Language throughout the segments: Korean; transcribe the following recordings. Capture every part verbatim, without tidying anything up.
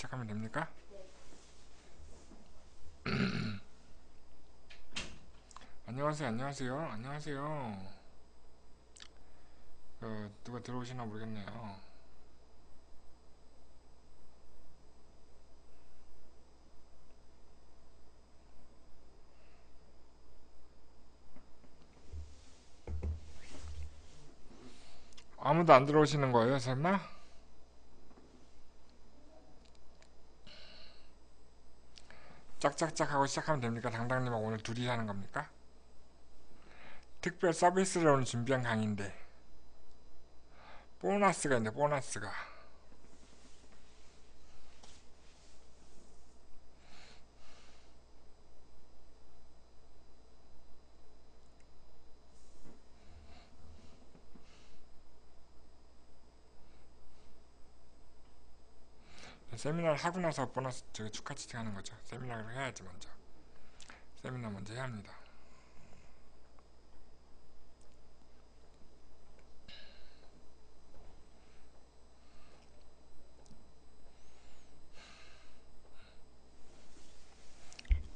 시작하면 됩니까? 안녕하세요, 안녕하세요, 안녕하세요. 그 누가 들어오시나 모르겠네요. 아무도 안 들어오시는 거예요, 설마? 짝짝짝 하고 시작하면 됩니까? 당당님하고 오늘 둘이 하는 겁니까? 특별 서비스를 오늘 준비한 강의인데 보너스가 있네, 보너스가. 세미나를 하고 나서 보너스 저기 축하 채팅 하는 거죠. 세미나를 해야지 먼저. 세미나 먼저 해야 합니다.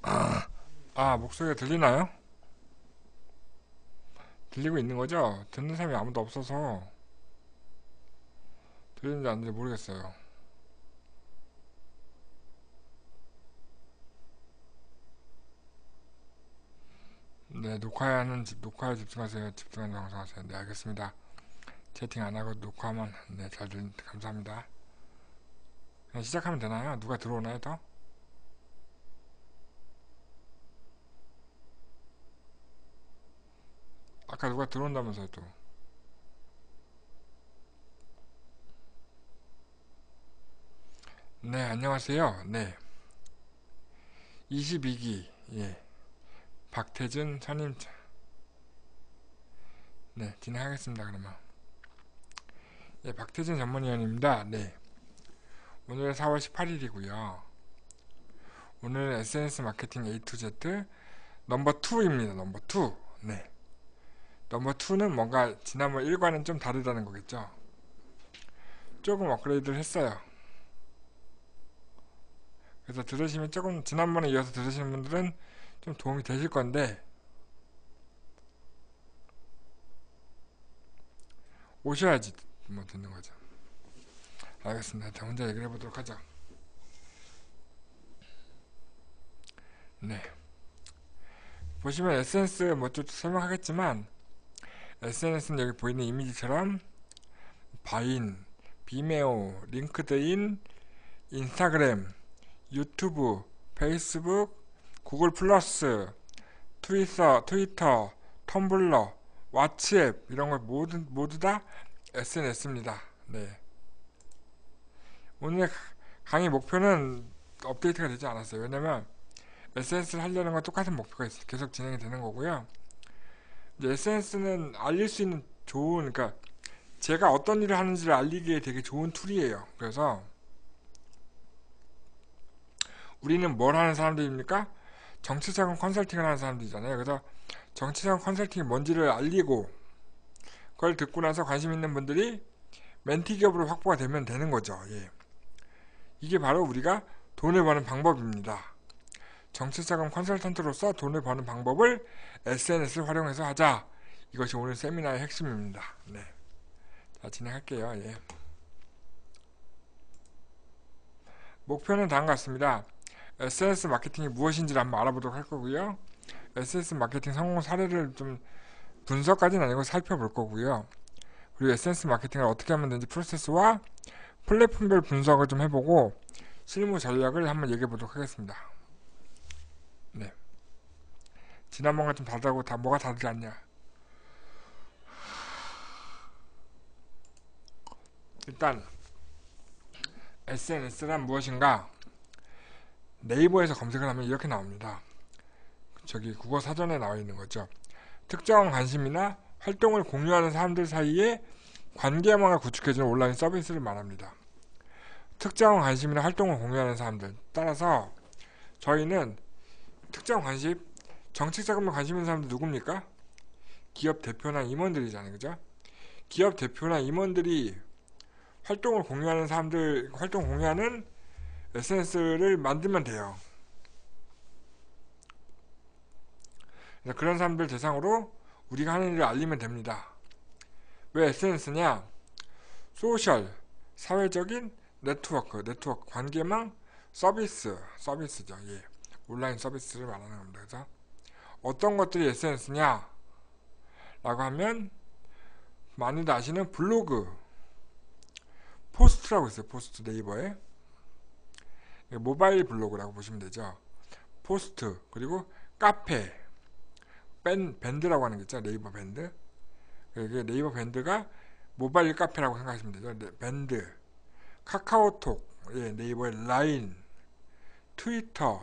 아, 아 목소리가 들리나요? 들리고 있는 거죠? 듣는 사람이 아무도 없어서 들리는지 안 들리는지 모르겠어요. 네, 녹화하는 집, 녹화에 집중하세요. 집중하는 방송하세요. 네, 알겠습니다. 채팅 안 하고 녹화만. 네, 잘 들, 감사합니다. 그냥 시작하면 되나요? 누가 들어오나요, 더? 아까 누가 들어온다면서요, 또. 네, 안녕하세요. 네. 이십이 기, 예. 박태준 선임. 네, 진행하겠습니다. 그러면 예, 박태준 전문위원입니다. 네, 오늘 사월 십팔일이고요 오늘 에스엔에스 마케팅 에이 투 지 넘버 투입니다 넘버 투. 네, 넘버 투는 뭔가 지난번 일과는 좀 다르다는 거겠죠. 조금 업그레이드를 했어요. 그래서 들으시면 조금, 지난번에 이어서 들으시는 분들은 좀 도움이 되실 건데, 오셔야지 뭐 듣는 거죠. 알겠습니다. 자, 혼자 얘기를 해보도록 하죠. 네, 보시면 에스엔에스 뭐 좀 설명하겠지만, 에스엔에스는 여기 보이는 이미지처럼 바인, 비메오, 링크드인, 인스타그램, 유튜브, 페이스북, 구글플러스, 트위터, 트위터, 텀블러, 왓츠앱 이런 걸 모두 모두 다 에스엔에스입니다. 네. 오늘 강의 목표는 업데이트가 되지 않았어요. 왜냐면 에스엔에스를 하려는 건 똑같은 목표가 있어요. 계속 진행이 되는 거고요. 이제 에스엔에스는 알릴 수 있는 좋은, 그러니까 제가 어떤 일을 하는지를 알리기에 되게 좋은 툴이에요. 그래서 우리는 뭘 하는 사람들입니까? 정치자금 컨설팅을 하는 사람들이잖아요. 그래서 정치자금 컨설팅이 뭔지를 알리고, 그걸 듣고 나서 관심 있는 분들이 멘티 기업으로 확보가 되면 되는 거죠. 예. 이게 바로 우리가 돈을 버는 방법입니다. 정치자금 컨설턴트로서 돈을 버는 방법을 에스엔에스를 활용해서 하자. 이것이 오늘 세미나의 핵심입니다. 네. 자, 진행할게요. 예. 목표는 다음과 같습니다. 에스엔에스 마케팅이 무엇인지를 한번 알아보도록 할 거고요. 에스엔에스 마케팅 성공 사례를 좀 분석까지는 아니고 살펴볼 거고요. 그리고 에스엔에스 마케팅을 어떻게 하면 되는지 프로세스와 플랫폼별 분석을 좀 해보고 실무 전략을 한번 얘기해 보도록 하겠습니다. 네. 지난번과 좀 다르다고 다 뭐가 다르지 않냐. 일단 에스엔에스란 무엇인가? 네이버에서 검색을 하면 이렇게 나옵니다. 저기 국어 사전에 나와 있는 거죠. 특정 관심이나 활동을 공유하는 사람들 사이에 관계망을 구축해주는 온라인 서비스를 말합니다. 특정 관심이나 활동을 공유하는 사람들, 따라서 저희는 특정 관심, 정책자금에 관심 있는 사람들 누굽니까? 기업 대표나 임원들이잖아요, 그죠? 기업 대표나 임원들이 활동을 공유하는 사람들, 활동 공유하는 에스엔에스를 만들면 돼요. 그런 사람들 대상으로 우리가 하는 일을 알리면 됩니다. 왜 에스엔에스냐? 소셜, 사회적인 네트워크, 네트워크, 관계망, 서비스, 서비스죠. 예. 온라인 서비스를 말하는 겁니다. 그래서 어떤 것들이 에스엔에스냐? 라고 하면 많이들 아시는 블로그, 포스트라고 있어요. 포스트 네이버에. 모바일 블로그라고 보시면 되죠. 포스트, 그리고 카페, 밴, 밴드라고 하는 게 있죠. 네이버 밴드. 네이버 밴드가 모바일 카페라고 생각하시면 되죠. 네, 밴드, 카카오톡, 예, 네이버의 라인, 트위터,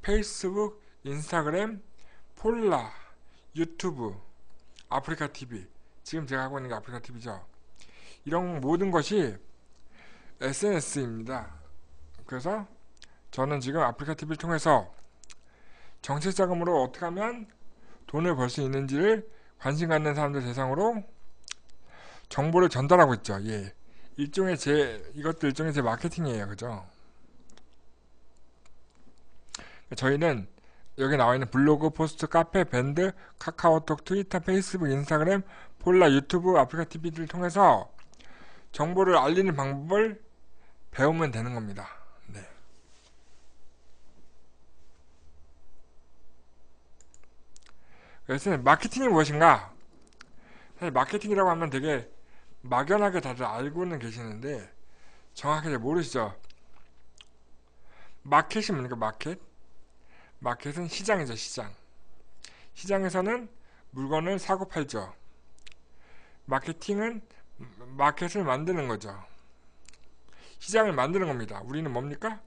페이스북, 인스타그램, 폴라, 유튜브, 아프리카티비. 지금 제가 하고 있는 게 아프리카티비죠. 이런 모든 것이 에스엔에스입니다. 그래서 저는 지금 아프리카티비를 통해서 정책 자금으로 어떻게 하면 돈을 벌 수 있는지를 관심 갖는 사람들 대상으로 정보를 전달하고 있죠. 예. 일종의 제, 이것도 일종의 제 마케팅이에요. 그죠? 저희는 여기 나와 있는 블로그, 포스트, 카페, 밴드, 카카오톡, 트위터, 페이스북, 인스타그램, 폴라, 유튜브, 아프리카티비를 통해서 정보를 알리는 방법을 배우면 되는 겁니다. 네. 그래서 마케팅이 무엇인가? 사실 마케팅이라고 하면 되게 막연하게 다들 알고는 계시는데 정확히 잘 모르시죠? 마켓이 뭡니까? 마켓? 마켓은 시장이죠. 시장. 시장에서는 물건을 사고 팔죠. 마케팅은 마켓을 만드는 거죠. 시장을 만드는 겁니다. 우리는 뭡니까?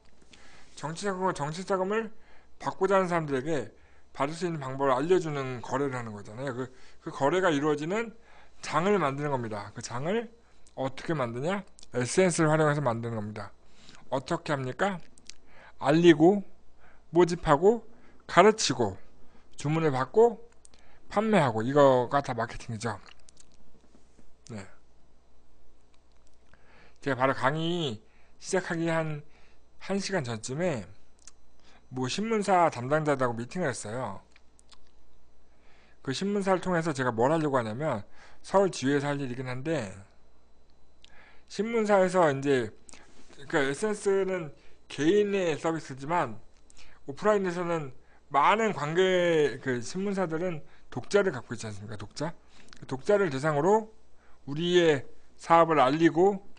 정치자금과 정치자금을 받고자 하는 사람들에게 받을 수 있는 방법을 알려주는 거래를 하는 거잖아요. 그, 그 거래가 이루어지는 장을 만드는 겁니다. 그 장을 어떻게 만드냐? 에스엔에스를 활용해서 만드는 겁니다. 어떻게 합니까? 알리고, 모집하고, 가르치고, 주문을 받고, 판매하고. 이거가 다 마케팅이죠. 네. 제가 바로 강의 시작하기 한 한 시간 전쯤에 뭐 신문사 담당자들하고 미팅을 했어요. 그 신문사를 통해서 제가 뭘 하려고 하냐면 서울 지휘에서 할 일이긴 한데, 신문사에서 이제 그러니까 에스엔에스는 개인의 서비스지만 오프라인에서는 많은 관계, 그 신문사들은 독자를 갖고 있지 않습니까? 독자? 독자를 대상으로 우리의 사업을 알리고,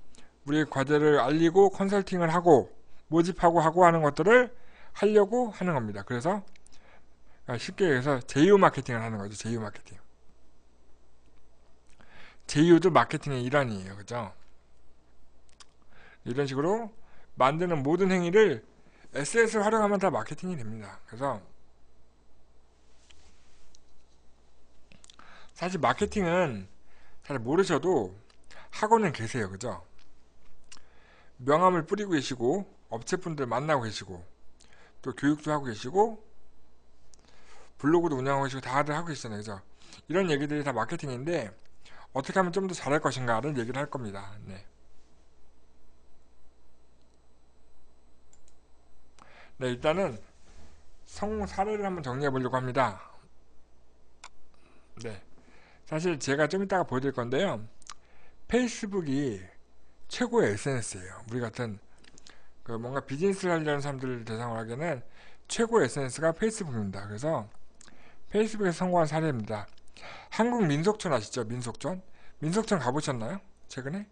우리의 과제를 알리고, 컨설팅을 하고, 모집하고 하고 하는 것들을 하려고 하는 겁니다. 그래서 쉽게 얘기해서 제휴 마케팅을 하는 거죠. 제휴 마케팅. 제휴도 마케팅의 일환이에요. 그죠? 이런 식으로 만드는 모든 행위를 에스엔에스를 활용하면 다 마케팅이 됩니다. 그래서 사실 마케팅은 잘 모르셔도 하고는 계세요. 그죠? 명함을 뿌리고 계시고, 업체분들 만나고 계시고, 또 교육도 하고 계시고, 블로그도 운영하고 계시고, 다들 하고 계시잖아요. 그죠? 이런 얘기들이 다 마케팅인데 어떻게 하면 좀 더 잘할 것인가를 얘기를 할 겁니다. 네. 네, 일단은 성공 사례를 한번 정리해 보려고 합니다. 네, 사실 제가 좀 이따가 보여드릴 건데요, 페이스북이 최고의 에스엔에스예요. 우리 같은 그 뭔가 비즈니스를 하려는 사람들을 대상으로 하기에는 최고의 에스엔에스가 페이스북입니다. 그래서 페이스북에서 성공한 사례입니다. 한국민속촌 아시죠? 민속촌? 민속촌 가보셨나요? 최근에?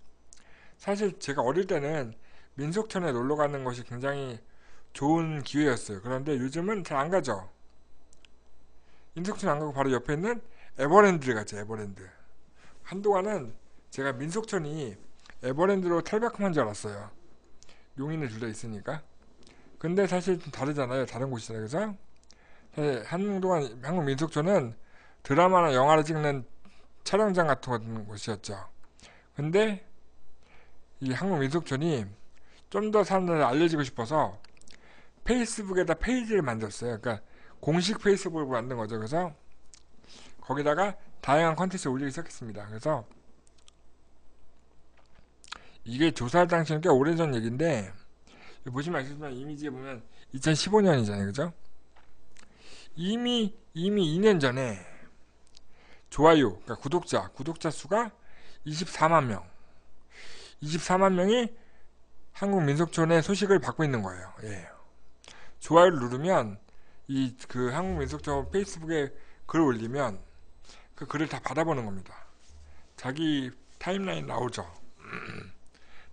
사실 제가 어릴 때는 민속촌에 놀러 가는 것이 굉장히 좋은 기회였어요. 그런데 요즘은 잘 안 가죠. 민속촌 안 가고 바로 옆에 있는 에버랜드를 갔죠. 에버랜드. 한동안은 제가 민속촌이 에버랜드로 탈바꿈한 줄 알았어요. 용인에 둘 다 있으니까. 근데 사실 좀 다르잖아요. 다른 곳이잖아요. 그래서 사실 한동안 한국 민속촌은 드라마나 영화를 찍는 촬영장 같은 곳이었죠. 근데 이 한국 민속촌이 좀 더 사람들한테 알려지고 싶어서 페이스북에다 페이지를 만들었어요. 그러니까 공식 페이스북을 만든 거죠. 그래서 거기다가 다양한 컨텐츠를 올리기 시작했습니다. 그래서 이게 조사할 당시는 꽤 오래전 얘기인데 보시면 아시겠지만 이미지에 보면 이천십오 년이잖아요. 그죠? 이미 이미 이 년 전에 좋아요, 그러니까 구독자, 구독자 수가 이십사만 명, 이십사만 명이 한국민속촌의 소식을 받고 있는 거예요. 예. 좋아요를 누르면 이 그 한국민속촌 페이스북에 글을 올리면 그 글을 다 받아보는 겁니다. 자기 타임라인 나오죠.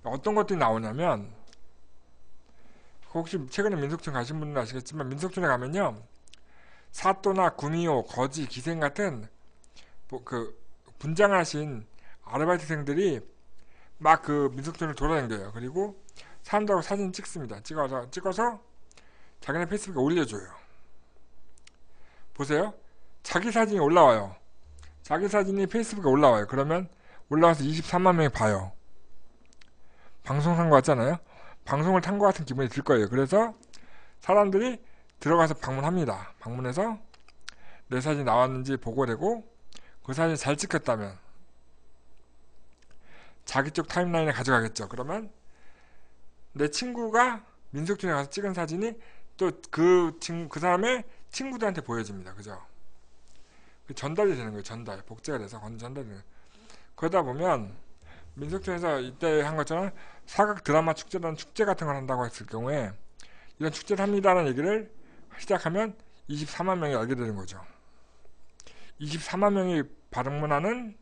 어떤 것들이 나오냐면, 혹시 최근에 민속촌 가신 분은 아시겠지만 민속촌에 가면요, 사또나 구미호, 거지, 기생 같은 뭐 그 분장하신 아르바이트생들이 막 그 민속촌을 돌아다녀요. 그리고 사람들하고 사진 찍습니다. 찍어서 찍어서 자기네 페이스북에 올려줘요. 보세요. 자기 사진이 올라와요. 자기 사진이 페이스북에 올라와요. 그러면 올라와서 이십삼만 명이 봐요. 방송 산 거 같잖아요. 방송을 탄 거 같은 기분이 들 거예요. 그래서 사람들이 들어가서 방문합니다. 방문해서 내 사진 나왔는지 보고 되고, 그 사진이 잘 찍혔다면 자기 쪽 타임라인에 가져가겠죠. 그러면 내 친구가 민속촌에 가서 찍은 사진이 또 그 친구, 그 사람의 친구들한테 보여집니다. 그죠? 전달이 되는 거예요. 전달. 복제가 돼서 전달이 되는 거예요. 그러다 보면 민속촌에서 이때 한 것처럼 사각 드라마 축제라는 축제 같은 걸 한다고 했을 경우에, 이런 축제를 합니다라는 얘기를 시작하면 이십사만 명이 알게 되는 거죠. 이십사만 명이 방문하는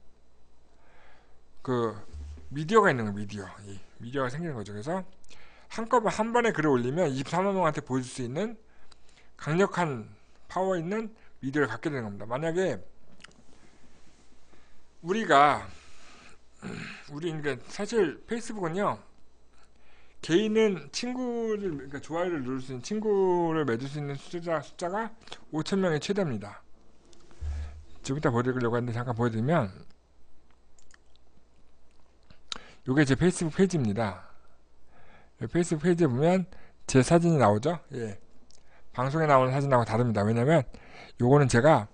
그 미디어가 있는 거예요. 미디어. 이 미디어가 생기는 거죠. 그래서 한꺼번에 한 번에 글을 올리면 이십사만 명한테 보여줄 수 있는 강력한 파워 있는 미디어를 갖게 되는 겁니다. 만약에 우리가 우리 그러니까 사실 페이스북은요, 개인은 친구를, 그러니까 좋아요를 누를 수 있는, 친구를 맺을 수 있는 숫자, 숫자가 오천 명이 최대입니다. 지금 이따 보여드리려고 하는데 잠깐 보여드리면, 요게 제 페이스북 페이지입니다. 페이스북 페이지에 보면 제 사진이 나오죠. 예. 방송에 나오는 사진하고 다릅니다. 왜냐면 요거는 제가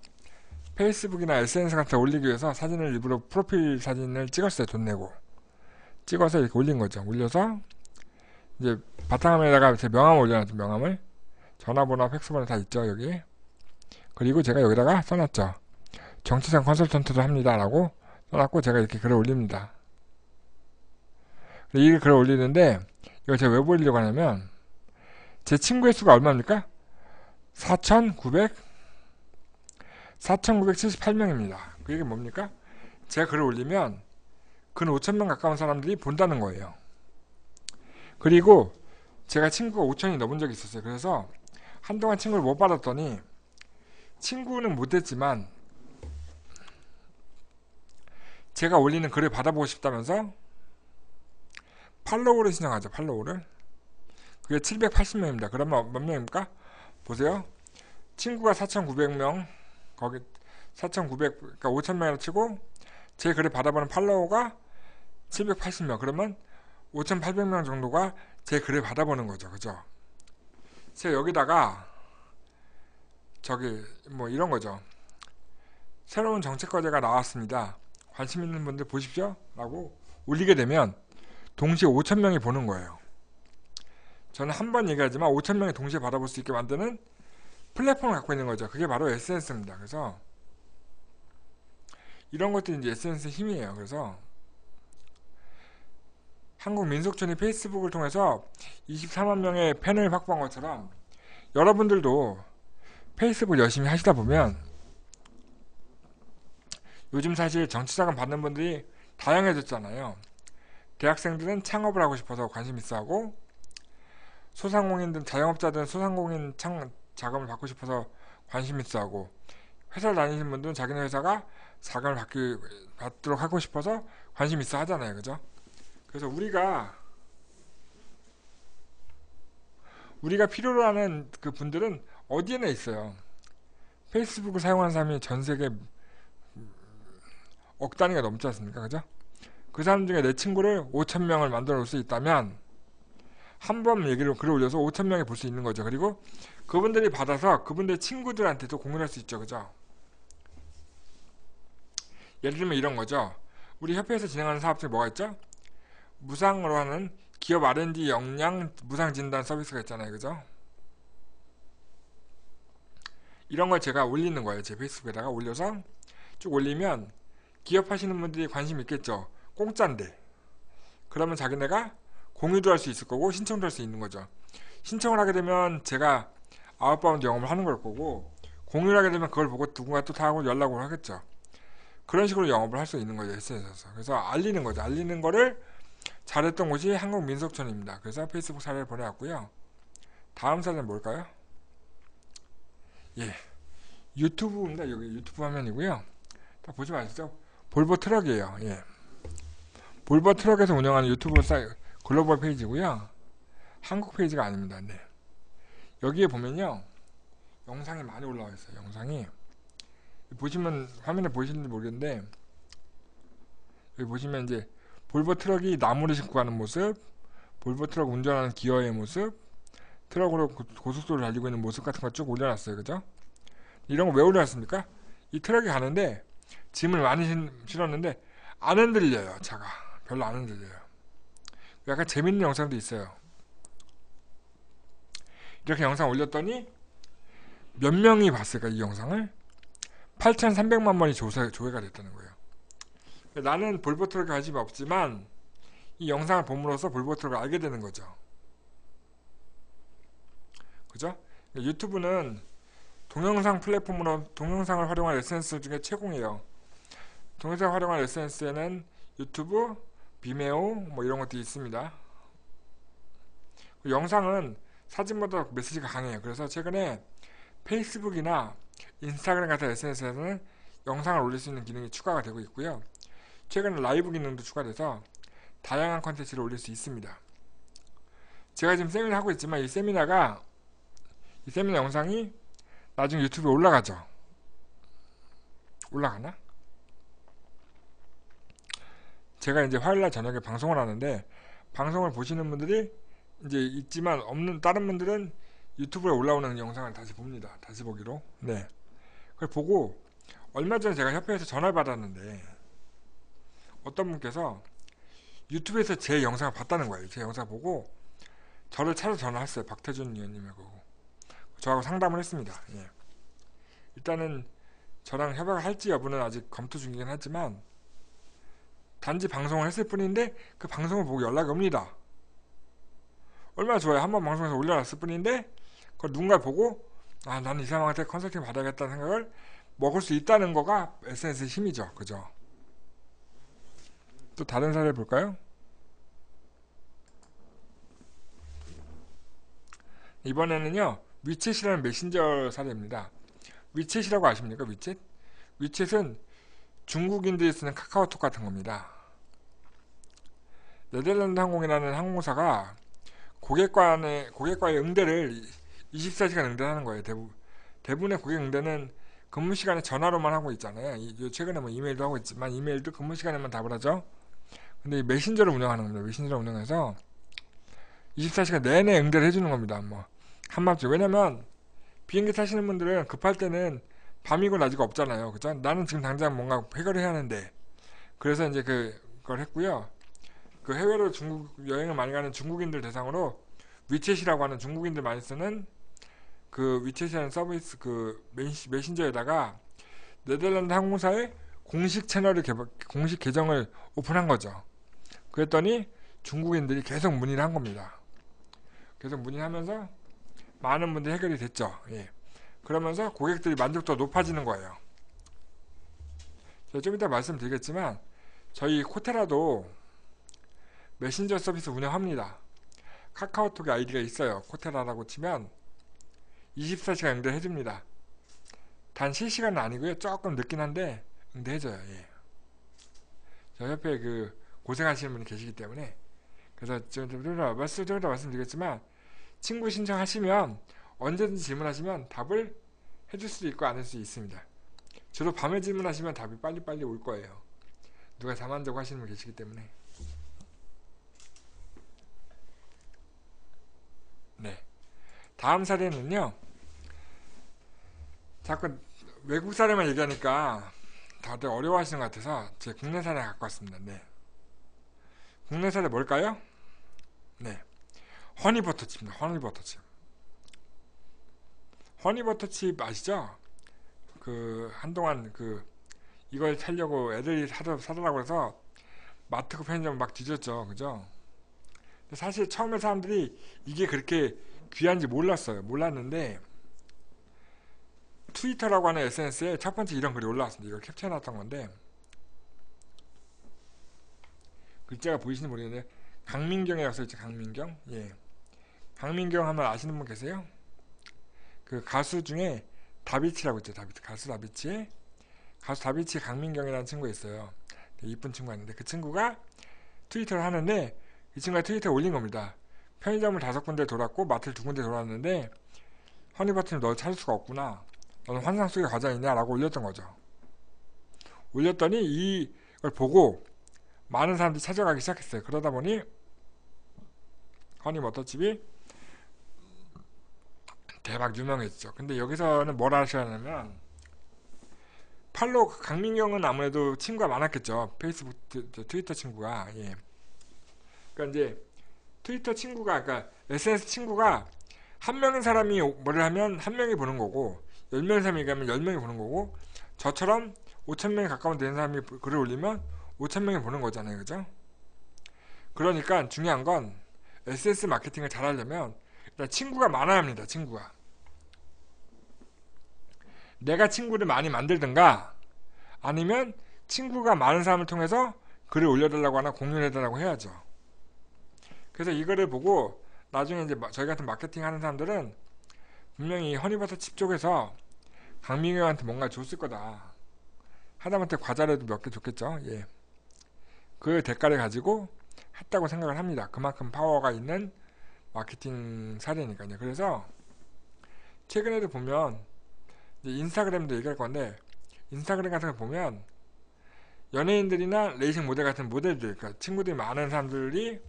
페이스북이나 에스엔에스 같은 데 올리기 위해서 사진을 일부러 프로필 사진을 찍었어요. 돈 내고 찍어서 이렇게 올린 거죠. 올려서 이제 바탕화면에다가 제 명함을 올려놨죠. 명함을, 전화번호, 팩스번호 다 있죠 여기. 그리고 제가 여기다가 써놨죠. 정치상 컨설턴트도 합니다 라고 써놨고, 제가 이렇게 글을 올립니다. 이 글을 올리는데 이걸 제가 왜 보이려고 하냐면, 제 친구의 수가 얼마입니까? 사천구백칠십팔 명입니다. 그게 뭡니까? 제가 글을 올리면 근 오천 명 가까운 사람들이 본다는 거예요. 그리고 제가 친구가 오천이 넘은 적이 있었어요. 그래서 한동안 친구를 못 받았더니, 친구는 못했지만 제가 올리는 글을 받아보고 싶다면서 팔로우를 신청하죠. 팔로우를. 그게 칠백팔십 명입니다. 그러면 몇 명입니까? 보세요. 친구가 사천구백 명, 거기 사천구백, 그러니까 오천 명으로 치고 제 글을 받아보는 팔로워가 칠백팔십 명. 그러면 오천팔백 명 정도가 제 글을 받아보는 거죠. 그죠? 제가 여기다가 저기 뭐 이런 거죠. 새로운 정책 과제가 나왔습니다. 관심 있는 분들 보십시오 라고 올리게 되면 동시에 오천 명이 보는 거예요. 저는 한 번 얘기하지만 오천 명이 동시에 받아볼 수 있게 만드는 플랫폼을 갖고 있는 거죠. 그게 바로 에스엔에스입니다. 그래서 이런 것들이 이제 에스엔에스의 힘이에요. 그래서 한국민속촌이 페이스북을 통해서 이십사만 명의 팬을 확보한 것처럼, 여러분들도 페이스북을 열심히 하시다 보면, 요즘 사실 정치자금 받는 분들이 다양해졌잖아요. 대학생들은 창업을 하고 싶어서 관심 있어 하고, 소상공인들, 자영업자들은 소상공인 창 자금을 받고 싶어서 관심 있어 하고, 회사를 다니시는 분들은 자기네 회사가 자금을 받기, 받도록 하고 싶어서 관심 있어 하잖아요. 그죠? 그래서 우리가 우리가 필요로 하는 그 분들은 어디에나 있어요. 페이스북을 사용하는 사람이 전 세계 억 단위가 넘지 않습니까? 그죠? 그 사람 중에 내 친구를 오천 명을 만들어 놓을 수 있다면, 한 번 얘기를 글을 올려서 오천 명이 볼 수 있는 거죠. 그리고 그분들이 받아서 그분들의 친구들한테도 공유할 수 있죠. 그죠? 예를 들면 이런 거죠. 우리 협회에서 진행하는 사업 중에 뭐가 있죠? 무상으로 하는 기업 알 앤 디 역량 무상진단 서비스가 있잖아요, 그죠? 이런 걸 제가 올리는 거예요. 제 페이스북에다가 올려서 쭉 올리면 기업 하시는 분들이 관심 있겠죠. 공짜인데. 그러면 자기네가 공유도 할 수 있을 거고 신청도 할 수 있는 거죠. 신청을 하게 되면 제가 아웃바운드 영업을 하는 걸 거고, 공유를 하게 되면 그걸 보고 누군가 또 타고 연락을 하겠죠. 그런 식으로 영업을 할 수 있는 거죠, 에스엔에스에서. 그래서 알리는 거죠. 알리는 거를 잘했던 곳이 한국민속촌입니다. 그래서 페이스북 사례를 보내왔고요. 다음 사례는 뭘까요? 예, 유튜브입니다. 여기 유튜브 화면이고요. 다 보지 마시죠. 볼보 트럭이에요. 예, 볼보 트럭에서 운영하는 유튜브 사이 글로벌 페이지고요. 한국 페이지가 아닙니다. 네. 여기에 보면요, 영상이 많이 올라와 있어요. 영상이 보시면 화면에 보이시는지 모르겠는데, 여기 보시면 이제 볼보 트럭이 나무를 싣고 가는 모습, 볼보 트럭 운전하는 기어의 모습, 트럭으로 고속도로를 달리고 있는 모습 같은 거 쭉 올려놨어요. 그죠? 이런 거 왜 올려놨습니까? 이 트럭이 가는데 짐을 많이 실었는데 안 흔들려요. 차가 별로 안 흔들려요. 약간 재밌는 영상도 있어요. 이렇게 영상 올렸더니 몇 명이 봤을까? 이 영상을 팔천삼백만 번이 조사, 조회가 됐다는 거예요. 나는 볼보 트럭에 관심이 없지만 이 영상을 봄으로써 볼보 트럭을 알게 되는 거죠. 그죠? 유튜브는 동영상 플랫폼으로 동영상을 활용한 에스엔에스 중에 최고예요. 동영상 활용한 에스엔에스에는 유튜브, 비메오 뭐 이런 것도 있습니다. 영상은 사진보다 메시지가 강해요. 그래서 최근에 페이스북이나 인스타그램 같은 에스엔에스에는 영상을 올릴 수 있는 기능이 추가가 되고 있고요. 최근에 라이브 기능도 추가돼서 다양한 컨텐츠를 올릴 수 있습니다. 제가 지금 세미나 하고 있지만 이 세미나가 이 세미나 영상이 나중에 유튜브에 올라가죠. 올라가나? 제가 이제 화요일날 저녁에 방송을 하는데, 방송을 보시는 분들이 이제 있지만 없는 다른 분들은 유튜브에 올라오는 영상을 다시 봅니다. 다시 보기로. 네. 그걸 보고 얼마 전에 제가 협회에서 전화를 받았는데 어떤 분께서 유튜브에서 제 영상을 봤다는 거예요. 제 영상 보고 저를 찾아 전화했어요. 박태준 의원님하고. 저하고 상담을 했습니다. 예. 일단은 저랑 협약을 할지 여부는 아직 검토 중이긴 하지만 단지 방송을 했을 뿐인데 그 방송을 보고 연락이 옵니다. 얼마나 좋아요. 한번 방송에서 올려놨을 뿐인데 그걸 누군가 보고 아, 나는 이 사람한테 컨설팅 받아야겠다는 생각을 먹을 수 있다는 거가 에스엔에스의 힘이죠. 그죠? 또 다른 사례 볼까요? 이번에는요, 위챗이라는 메신저 사례입니다. 위챗이라고 아십니까? 위챗? 위챗은 중국인들이 쓰는 카카오톡 같은 겁니다. 네덜란드 항공이라는 항공사가 고객과의, 고객과의 응대를 이십사 시간 응대하는 거예요. 대부, 대부분의 고객 응대는 근무 시간에 전화로만 하고 있잖아요. 최근에 뭐 이메일도 하고 있지만 이메일도 근무 시간에만 답을 하죠. 근데 이 메신저를 운영하는 겁니다. 메신저를 운영해서 이십사 시간 내내 응대를 해주는 겁니다. 뭐 한밤중. 왜냐면 비행기 타시는 분들은 급할 때는 밤이고 낮이고 없잖아요. 그죠? 나는 지금 당장 뭔가 해결을 해야 하는데, 그래서 이제 그걸 했고요. 그 해외로 중국 여행을 많이 가는 중국인들 대상으로 위챗이라고 하는 중국인들 많이 쓰는 그 위챗이라는 서비스 그 메신저에다가 네덜란드 항공사의 공식 채널을 개발, 공식 계정을 오픈한 거죠. 그랬더니 중국인들이 계속 문의를 한 겁니다. 계속 문의하면서 많은 분들이 해결이 됐죠. 예. 그러면서 고객들이 만족도가 높아지는 거예요. 제가 좀 이따 말씀드리겠지만 저희 코테라도 메신저 서비스 운영합니다. 카카오톡에 아이디가 있어요. 코테라라고 치면 이십사 시간 응대해 줍니다. 단 실시간은 아니고요. 조금 늦긴 한데 응대해 줘요. 예. 저 옆에 그 고생하시는 분이 계시기 때문에, 그래서 좀 이따 말씀드리겠지만 친구 신청하시면 언제든지 질문하시면 답을 해줄 수도 있고 안 할 수 있습니다. 주로 밤에 질문하시면 답이 빨리빨리 올 거예요. 누가 잠 안 자고 하시는 분 계시기 때문에. 네. 다음 사례는요, 자꾸 외국 사례만 얘기하니까 다들 어려워하시는 것 같아서 제 국내 사례 갖고 왔습니다. 네. 국내 사례 뭘까요? 네, 허니버터칩입니다. 허니버터칩. 허니버터칩 아시죠? 그 한동안 그 이걸 살려고 애들이 사다, 사달라고 해서 마트고 편의점 막 뒤졌죠, 그죠? 근데 사실 처음에 사람들이 이게 그렇게 귀한지 몰랐어요. 몰랐는데 트위터라고 하는 에스엔에스에 첫 번째 이런 글이 올라왔습니다. 이걸 캡처해놨던 건데 글자가 보이시는지 모르겠는데 강민경이라고 써있죠. 강민경. 예, 강민경 하면 아시는 분 계세요? 그 가수 중에 다비치라고 있죠. 다비치. 가수 다비치. 가수 다비치 강민경이라는 친구가 있어요. 이쁜 친구가 있는데 그 친구가 트위터를 하는데 이 친구가 트위터에 올린 겁니다. 편의점을 다섯 군데 돌았고 마트를 두 군데 돌았는데 허니버터칩 널 찾을 수가 없구나. 너는 환상 속의 과자이냐? 라고 올렸던 거죠. 올렸더니 이걸 보고 많은 사람들이 찾아가기 시작했어요. 그러다 보니 허니버터칩이 대박 유명해지죠. 근데 여기서는 뭘 하셔야 하냐면 팔로우, 강민경은 아무래도 친구가 많았겠죠. 페이스북, 트위터 친구가. 예. 그러니까 이제 트위터 친구가, 그러니까 에스엔에스 친구가 한 명인 사람이 뭐를 하면 한 명이 보는 거고 열 명의 사람이 얘기하면 열 명이 보는 거고 저처럼 오천 명에 가까운 되는 사람이 글을 올리면 오천 명이 보는 거잖아요, 그죠? 그러니까 중요한 건 에스엔에스 마케팅을 잘 하려면 일단 친구가 많아야 합니다. 친구가. 내가 친구를 많이 만들든가 아니면 친구가 많은 사람을 통해서 글을 올려달라고 하나 공유해달라고 해야죠. 그래서 이거를 보고 나중에 이제 저희 같은 마케팅 하는 사람들은 분명히 허니버터칩 쪽에서 강민경한테 뭔가 줬을 거다. 하다못해 과자라도 몇 개 줬겠죠. 예. 그 대가를 가지고 했다고 생각을 합니다. 그만큼 파워가 있는 마케팅 사례니까요. 그래서 최근에도 보면 인스타그램도 얘기할 건데 인스타그램 같은 거 보면 연예인들이나 레이싱 모델 같은 모델들, 그러니까 친구들이 많은 사람들이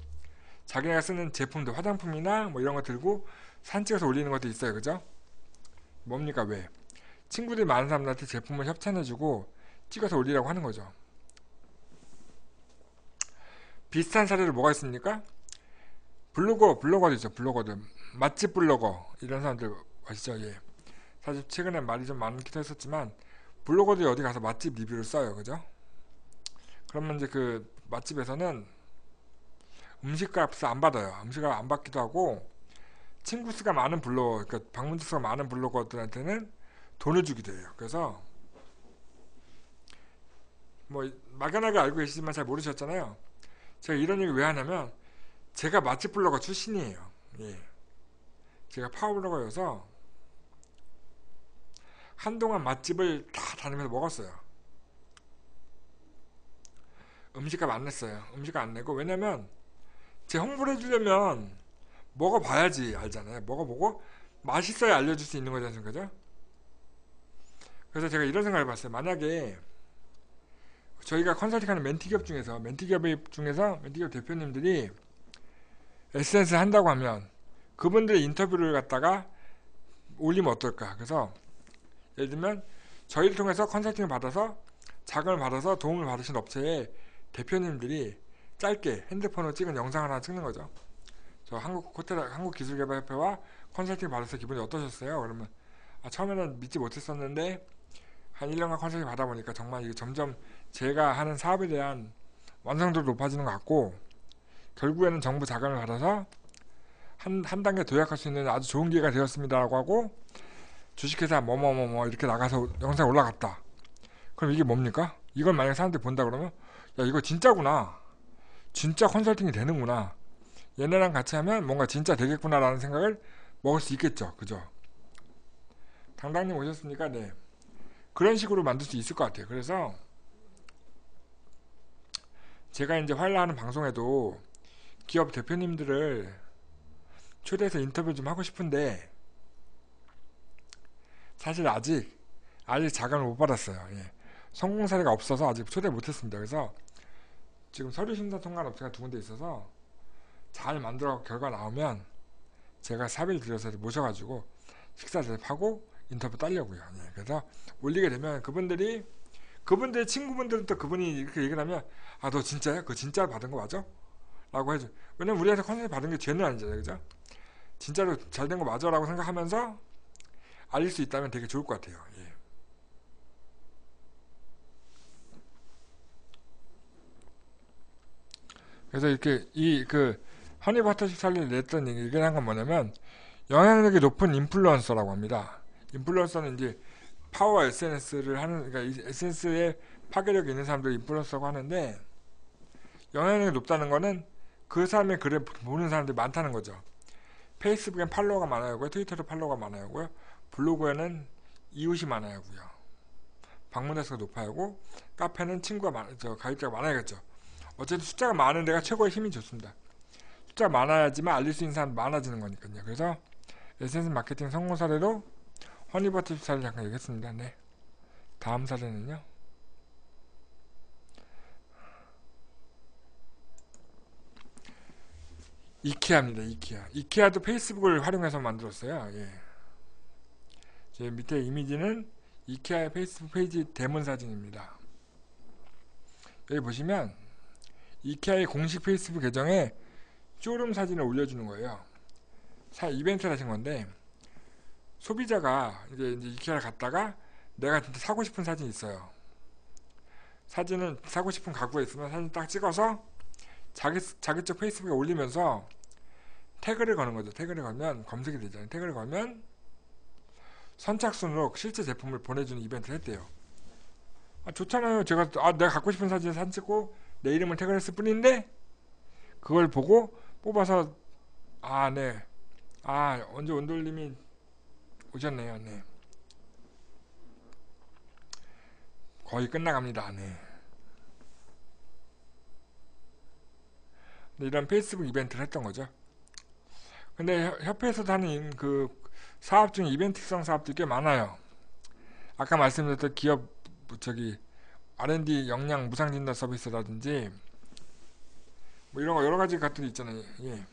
자기네가 쓰는 제품들, 화장품이나 뭐 이런 거 들고 사진 찍어서 올리는 것도 있어요, 그죠? 뭡니까? 왜? 친구들이 많은 사람들한테 제품을 협찬해주고 찍어서 올리라고 하는 거죠. 비슷한 사례로 뭐가 있습니까? 블로거, 블로거도 있죠. 블로거들, 맛집 블로거 이런 사람들 아시죠? 예. 사실 최근에 말이 좀 많기도 했었지만 블로거들이 어디 가서 맛집 리뷰를 써요, 그죠? 그러면 이제 그 맛집에서는 음식값을 안 받아요. 음식값을 안 받기도 하고 친구 수가 많은 블로거, 그러니까 방문자 수가 많은 블로거들한테는 돈을 주기도 해요. 그래서 뭐 막연하게 알고 계시지만 잘 모르셨잖아요. 제가 이런 얘기 왜 하냐면 제가 맛집 블로거 출신이에요. 예. 제가 파워블로거여서 한동안 맛집을 다 다니면서 먹었어요. 음식값 안 냈어요. 음식값 안 내고. 왜냐면 제 홍보를 해주려면 먹어봐야지 알잖아요. 먹어보고 맛있어야 알려줄 수 있는 거잖아요, 그죠? 그래서 제가 이런 생각을 해봤어요. 만약에 저희가 컨설팅하는 멘티기업 중에서 멘티기업 중에서 멘티기업 대표님들이 에스엔에스를 한다고 하면 그분들의 인터뷰를 갖다가 올리면 어떨까. 그래서 예를 들면 저희를 통해서 컨설팅을 받아서 자금을 받아서 도움을 받으신 업체의 대표님들이 짧게 핸드폰으로 찍은 영상을 하나 찍는 거죠. 저 한국 코테라, 한국기술개발협회와 컨설팅 받아서 기분이 어떠셨어요? 그러면 아, 처음에는 믿지 못했었는데 한 일 년간 컨설팅 받아보니까 정말 이게 점점 제가 하는 사업에 대한 완성도도 높아지는 것 같고 결국에는 정부 자금을 받아서 한, 한 단계 도약할 수 있는 아주 좋은 기회가 되었습니다 라고 하고 주식회사 뭐뭐뭐뭐 이렇게 나가서 영상이 올라갔다. 그럼 이게 뭡니까? 이걸 만약에 사람들이 본다 그러면 야 이거 진짜구나. 진짜 컨설팅이 되는구나. 얘네랑 같이 하면 뭔가 진짜 되겠구나 라는 생각을 먹을 수 있겠죠, 그죠? 당당님 오셨습니까? 네. 그런 식으로 만들 수 있을 것 같아요. 그래서 제가 이제 활라하는 방송에도 기업 대표님들을 초대해서 인터뷰 좀 하고 싶은데 사실 아직 아직 자금을 못 받았어요. 예. 성공 사례가 없어서 아직 초대 못했습니다. 그래서 지금 서류 심사 통과한 업체가 두 군데 있어서 잘 만들어 결과 나오면 제가 사비를 들여서 모셔가지고 식사 대접하고 인터뷰 따려고요. 예, 그래서 올리게 되면 그분들이 그분들의 친구분들은 또 그분이 이렇게 얘기를 하면 아 너 진짜야? 그거 진짜 받은 거 맞아? 라고 해줘. 왜냐면 우리한테 컨텐츠 받은 게 죄는 아니잖아요, 그죠? 진짜로 잘 된 거 맞아 라고 생각하면서 알릴 수 있다면 되게 좋을 것 같아요. 예. 그래서 이렇게 이 그 허니버터칩 살리를 냈던 얘기를 한 건 뭐냐면, 영향력이 높은 인플루언서라고 합니다. 인플루언서는 이제 파워 에스엔에스를 하는, 그러니까 에스엔에스에 파괴력이 있는 사람들 인플루언서라고 하는데, 영향력이 높다는 거는 그 사람의 글을 보는 사람들이 많다는 거죠. 페이스북엔 팔로워가 많아야 하고요, 트위터도 팔로워가 많아야 하고요, 블로그에는 이웃이 많아야 하고요, 방문 횟수가 높아야 하고, 카페는 친구가 많, 저 가입자가 많아야겠죠. 어쨌든 숫자가 많은 데가 최고의 힘이 좋습니다. 숫자가 많아야지만 알릴 수 있는 사람이 많아지는 거니까요. 그래서 에스엔에스 마케팅 성공 사례로 허니버터칩 사례를 잠깐 얘기했습니다. 네. 다음 사례는요. 이케아입니다. 이케아. 이케아도 페이스북을 활용해서 만들었어요. 예. 제 밑에 이미지는 이케아의 페이스북 페이지 대문 사진입니다. 여기 보시면 이케아의 공식 페이스북 계정에 쇼룸 사진을 올려주는 거예요. 사, 이벤트를 하신 건데, 소비자가 이제, 이제 이케아를 갔다가 내가 진짜 사고 싶은 사진이 있어요. 사진은 사고 싶은 가구가 있으면 사진 딱 찍어서 자기, 자기 쪽 페이스북에 올리면서 태그를 거는 거죠. 태그를 걸면 검색이 되잖아요. 태그를 걸면 선착순으로 실제 제품을 보내주는 이벤트를 했대요. 아, 좋잖아요. 제가 아, 내가 갖고 싶은 사진을 사진 찍고 내 이름을 태그를 했을 뿐인데, 그걸 보고 뽑아서, 아, 네. 아, 언제 온돌님이 오셨네요. 네. 거의 끝나갑니다. 네. 근데 이런 페이스북 이벤트를 했던 거죠. 근데 협회에서도 하는 그 사업 중에 이벤트성 사업도 꽤 많아요. 아까 말씀드렸던 기업, 저기, 알 앤 디 역량 무상진단 서비스라든지, 뭐 이런 거 여러 가지 것들이 있잖아요. 예.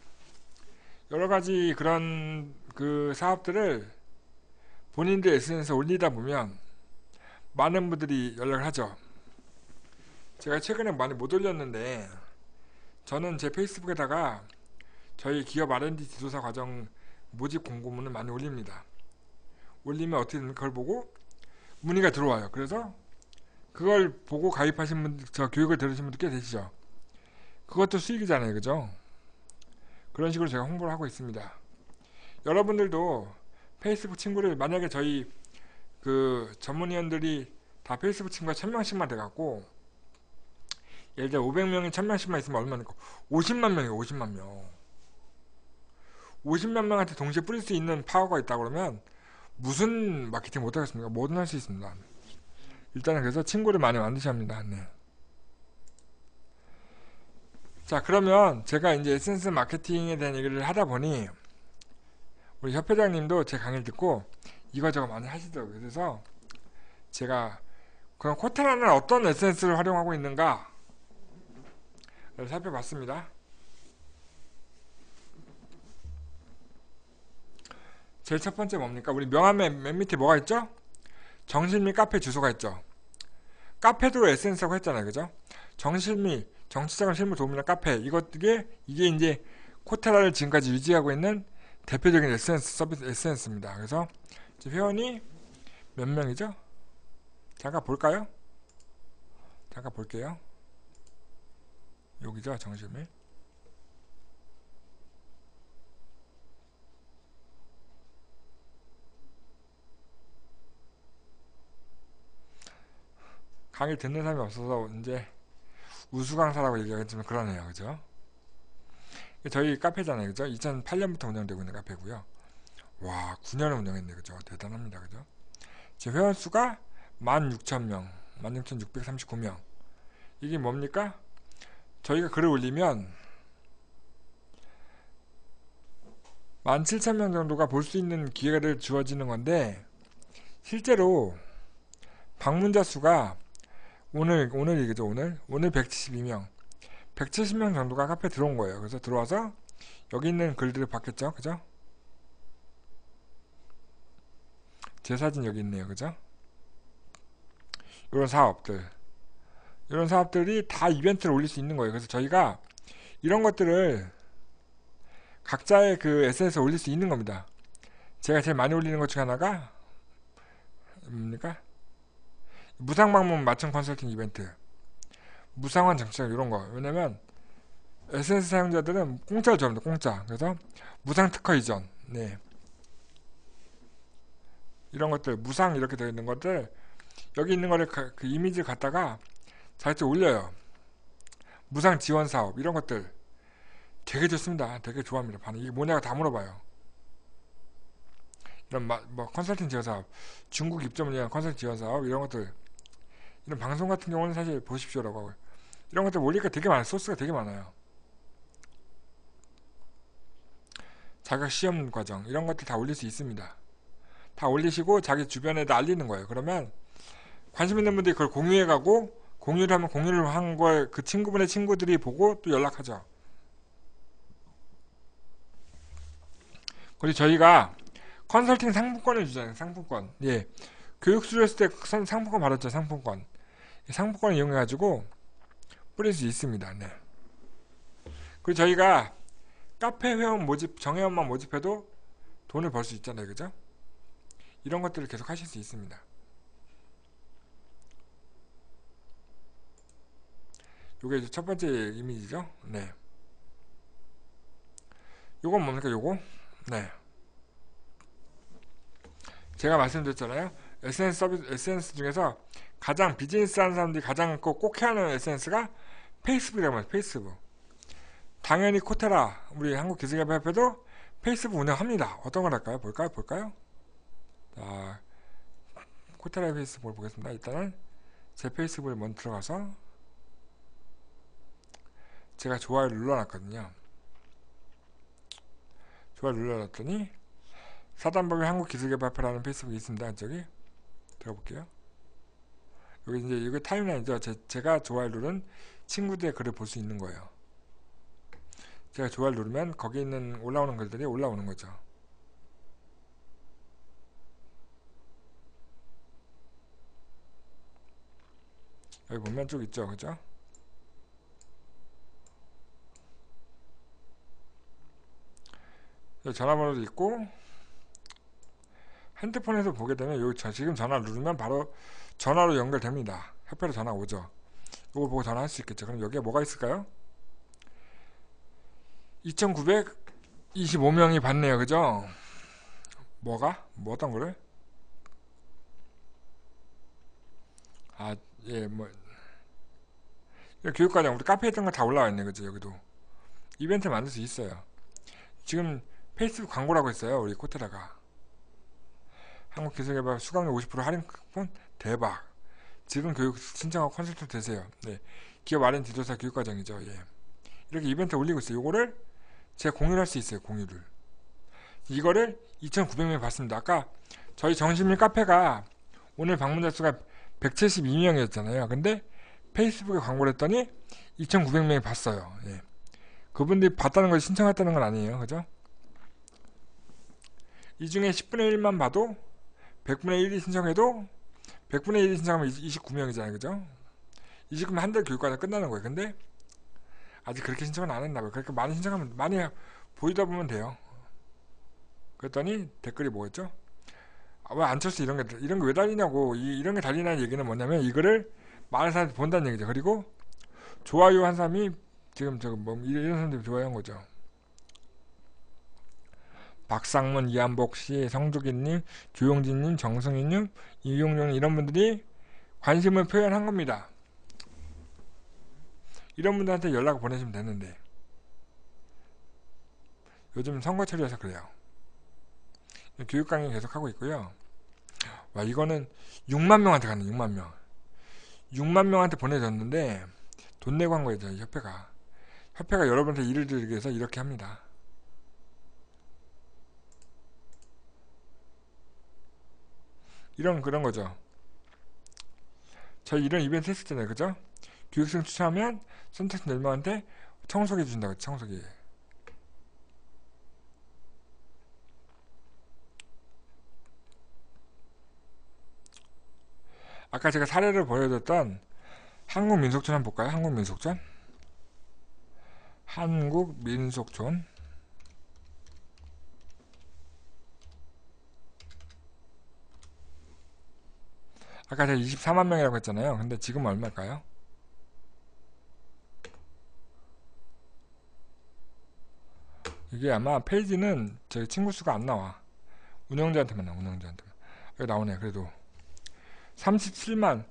여러 가지 그런 그 사업들을 본인들 에스엔에스에 올리다 보면 많은 분들이 연락을 하죠. 제가 최근에 많이 못 올렸는데, 저는 제 페이스북에다가 저희 기업 알 앤 디 지도사 과정 모집 공고문을 많이 올립니다. 올리면 어떻게든 그걸 보고 문의가 들어와요. 그래서 그걸 보고 가입하신 분들, 저 교육을 들으신 분들 꽤 되시죠. 그것도 수익이잖아요, 그죠? 그런 식으로 제가 홍보를 하고 있습니다. 여러분들도 페이스북 친구를, 만약에 저희 그 전문위원들이 다 페이스북 친구가 천 명씩만 돼갖고, 예를 들어 오백 명이 천 명씩만 있으면 얼마니까 오십만 명이에요. 오십만 명. 오십만 명한테 동시에 뿌릴 수 있는 파워가 있다 그러면 무슨 마케팅 못하겠습니까? 뭐든 할 수 있습니다. 일단은 그래서 친구를 많이 만드셔야 합니다. 네. 자, 그러면 제가 이제 에스엔에스 마케팅에 대한 얘기를 하다 보니, 우리 협회장님도 제 강의를 듣고 이거저거 많이 하시더라고요. 그래서 제가 그럼 코테라는 어떤 에스엔에스를 활용하고 있는가 를 살펴봤습니다. 제일 첫 번째 뭡니까? 우리 명함에 맨 밑에 뭐가 있죠? 정실미 카페 주소가 있죠. 카페도 에스엔에스라고 했잖아요, 그죠? 정실미, 정치자금 실무 도움이나 카페, 이것들이 이게 이제 코테라를 지금까지 유지하고 있는 대표적인 에스엔에스 서비스 에스엔에스입니다. 그래서 이제 회원이 몇 명이죠? 잠깐 볼까요? 잠깐 볼게요. 여기죠, 정실미. 강의 듣는 사람이 없어서 이제 우수강사라고 얘기하겠지만 그러네요, 그죠? 저희 카페잖아요, 그죠? 이천팔 년부터 운영되고 있는 카페고요. 와, 구 년을 운영했네, 그죠? 대단합니다, 그죠? 제 회원수가 만 육천 명, 만 육천육백삼십구 명. 이게 뭡니까? 저희가 글을 올리면 만 칠천 명 정도가 볼 수 있는 기회를 주어지는 건데, 실제로 방문자 수가 오늘, 오늘 얘기죠, 오늘. 오늘 백칠십이 명. 백칠십 명 정도가 카페에 들어온 거예요. 그래서 들어와서 여기 있는 글들을 봤겠죠? 그죠? 제 사진 여기 있네요. 그죠? 이런 사업들. 이런 사업들이 다 이벤트를 올릴 수 있는 거예요. 그래서 저희가 이런 것들을 각자의 그 에스엔에스에 올릴 수 있는 겁니다. 제가 제일 많이 올리는 것 중 하나가 뭡니까? 무상방문 맞춤 컨설팅 이벤트, 무상환 정치장, 이런 거. 왜냐면 에스엔에스 사용자들은 공짜를 좋아합니다. 공짜. 그래서 무상 특허 이전, 네, 이런 것들 무상 이렇게 되어 있는 것들, 여기 있는 거를 가, 그 이미지 갖다가 자체 올려요. 무상 지원 사업, 이런 것들 되게 좋습니다. 되게 좋아합니다. 반응. 이게 뭐냐고 다 물어봐요. 이런 마, 뭐 컨설팅 지원 사업, 중국 입점을 위한 컨설팅 지원 사업, 이런 것들, 이런 방송 같은 경우는 사실 보십시오라고 하고, 이런 것들 올리니까 되게 많아요. 소스가 되게 많아요. 자격 시험 과정, 이런 것들 다 올릴 수 있습니다. 다 올리시고 자기 주변에다 알리는 거예요. 그러면 관심 있는 분들이 그걸 공유해가고, 공유를 하면 공유를 한 걸 그 친구분의 친구들이 보고 또 연락하죠. 그리고 저희가 컨설팅 상품권을 주잖아요. 상품권. 예, 교육 수료했을 때 상품권 받았죠. 상품권. 상품권을 이용해가지고 뿌릴 수 있습니다. 네. 그리고 저희가 카페 회원 모집, 정회원만 모집해도 돈을 벌 수 있잖아요. 그죠? 이런 것들을 계속 하실 수 있습니다. 요게 이제 첫 번째 이미지죠. 네. 요건 뭡니까? 요거? 네. 제가 말씀드렸잖아요. 에스엔에스 서비스, 에스엔에스 중에서 가장 비즈니스 하는 사람들이 가장 꼭 해야 하는 에스엔에스가 페이스북이라고 해요. 페이스북. 당연히 코테라, 우리 한국기술개발협회도 페이스북 운영합니다. 어떤 걸 할까요? 볼까요? 볼까요? 자, 코테라 페이스북을 보겠습니다. 일단은 제 페이스북을 먼저 들어가서 제가 좋아요를 눌러놨거든요. 좋아요를 눌러놨더니 사단법인 한국기술개발협회라는 페이스북이 있습니다. 저기 들어볼게요. 여기 이제 이거 타임라인이죠. 제, 제가 좋아요 누른 친구들의 글을 볼 수 있는 거예요. 제가 좋아요 누르면 거기 있는 올라오는 글들이 올라오는 거죠. 여기 보면 쭉 있죠, 그죠? 여기 전화번호도 있고, 핸드폰에서 보게 되면 여기 저, 지금 전화 누르면 바로 전화로 연결됩니다. 협회로 전화 오죠. 이거 보고 전화할 수 있겠죠. 그럼 여기에 뭐가 있을까요? 이천구백이십오 명이 봤네요, 그죠? 뭐가? 뭐 어떤 거를? 아, 예, 뭐 교육과정, 우리 카페에 있던 거 다 올라와 있네, 그죠? 여기도 이벤트 만들 수 있어요. 지금 페이스북 광고라고 했어요, 우리 코테라가. 한국기술개발 수강료 오십 퍼센트 할인 쿠폰 대박. 지금 교육 신청하고 컨설턴트 되세요. 네, 기업 알 앤 디 지도사 교육과정이죠. 예, 이렇게 이벤트 올리고 있어요. 요거를 제가 공유를 할 수 있어요. 공유를. 이거를 이천구백 명이 봤습니다. 아까 저희 정실미 카페가 오늘 방문자 수가 백칠십이 명이었잖아요. 근데 페이스북에 광고를 했더니 이천구백 명이 봤어요. 예. 그분들이 봤다는 걸 신청했다는 건 아니에요. 그죠? 이 중에 십분의 일만 봐도, 백분의 일이 신청해도, 백분의 일이 신청하면 이십구 명이잖아요. 그죠? 이십구 명 한 달 교육과정 끝나는 거예요. 근데 아직 그렇게 신청은 안 했나 봐요. 그렇게 많이 신청하면, 많이 보이다 보면 돼요. 그랬더니 댓글이 뭐였죠? 아, 왜 안철수 이런 게, 이런 게 왜 달리냐고, 이, 이런 게 달리냐는 얘기는 뭐냐면, 이거를 많은 사람들이 본다는 얘기죠. 그리고 좋아요 한 사람이, 지금 저거 뭐, 이런 사람들이 좋아요 한 거죠. 박상문, 이한복씨, 성두기님, 조용진님, 정승희님, 이용룡님, 이런 분들이 관심을 표현한 겁니다. 이런 분들한테 연락을 보내시면 되는데, 요즘 선거철이라서 그래요. 교육 강의 계속하고 있고요. 와, 이거는 육만 명한테 가는, 육만 명. 육만 명한테 보내줬는데, 돈 내고 한 거예요, 저희 협회가. 협회가 여러분한테 일을 드리기 위해서 이렇게 합니다. 이런, 그런 거죠. 저희 이런 이벤트 했었잖아요, 그죠? 교육생 추천하면 선택한 네 명한테 청소기 준다고, 청소기. 아까 제가 사례를 보여줬던 한국민속촌 한번 볼까요? 한국민속촌? 한국민속촌 아까 제가 이십사만 명이라고 했잖아요. 근데 지금 얼마일까요? 이게 아마 페이지는 제 친구 수가 안 나와. 운영자한테만 나와. 운영자한테만. 여기 나오네. 그래도 삼십칠만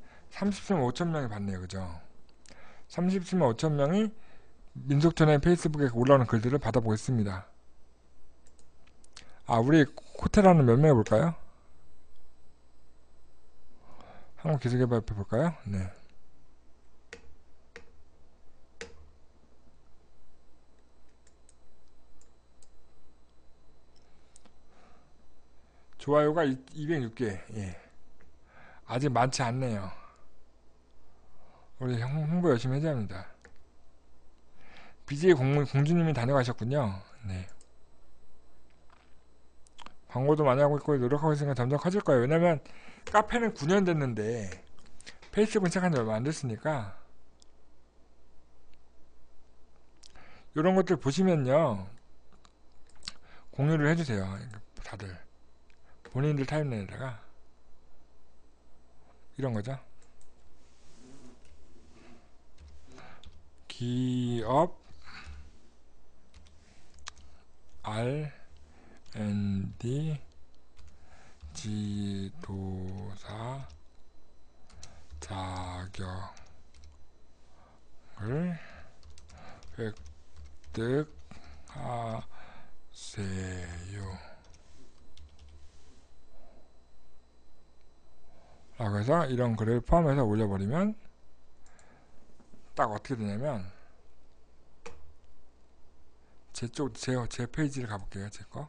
오천 명이 봤네요. 그죠? 삼십칠만 오천 명이 민속촌의 페이스북에 올라오는 글들을 받아보겠습니다. 아, 우리 코테라는 몇 명이 볼까요? 한국기술개발협회 볼까요? 네. 좋아요가 이백육 개. 예. 아직 많지 않네요. 우리 홍보 열심히 해줘야 합니다. 비제이 공주님이 다녀가셨군요. 네. 광고도 많이 하고 있고 노력하고 있으니까 점점 커질 거예요. 왜냐면 카페는 구 년 됐는데 페이스북은 시작한 지 얼마 안 됐으니까 이런 것들 보시면요 공유를 해주세요. 다들 본인들 타임라인에다가 이런 거죠. 기업 알 앤 디 지도사 자격을 획득하세요 라고 해서 이런 글을 포함해서 올려버리면 딱 어떻게 되냐면 제 쪽, 제, 제 페이지를 가볼게요. 제 거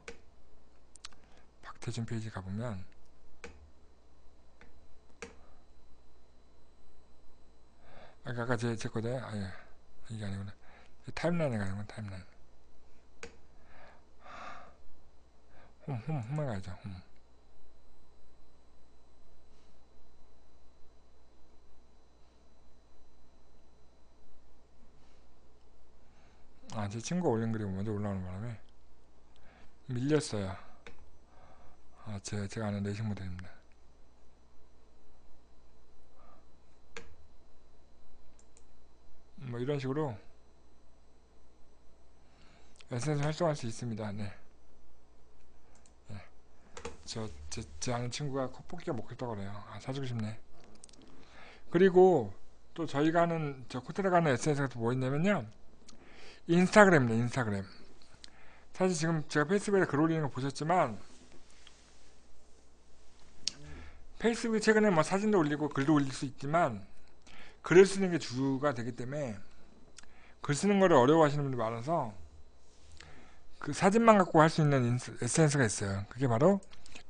박태준 페이지 가보면 아까 제, 제 거다. 아, 예. 이게 아니구나. 타임라인에 가는 건 타임라인 홈, 홈, 홈에 가야죠. 홈. 아, 제 친구가 올린 글이 먼저 올라오는 바람에 밀렸어요. 아, 제, 제가 아는 내신 모델입니다. 뭐 이런 식으로 에스엔에스 활성화할 수 있습니다. 네. 네. 저, 제, 제 아는 친구가 컵볶이가 먹겠다고 그래요. 아, 사주고 싶네. 그리고 또 저희가 하는, 저 코테라 가는 에스엔에스가 또 뭐 있냐면요. 인스타그램입니다. 인스타그램. 사실 지금 제가 페이스북에 글 올리는 거 보셨지만 페이스북이 최근에 뭐 사진도 올리고 글도 올릴 수 있지만 글을 쓰는 게 주가 되기 때문에 글 쓰는 거를 어려워하시는 분들이 많아서 그 사진만 갖고 할 수 있는 인스, 에스엔에스가 있어요. 그게 바로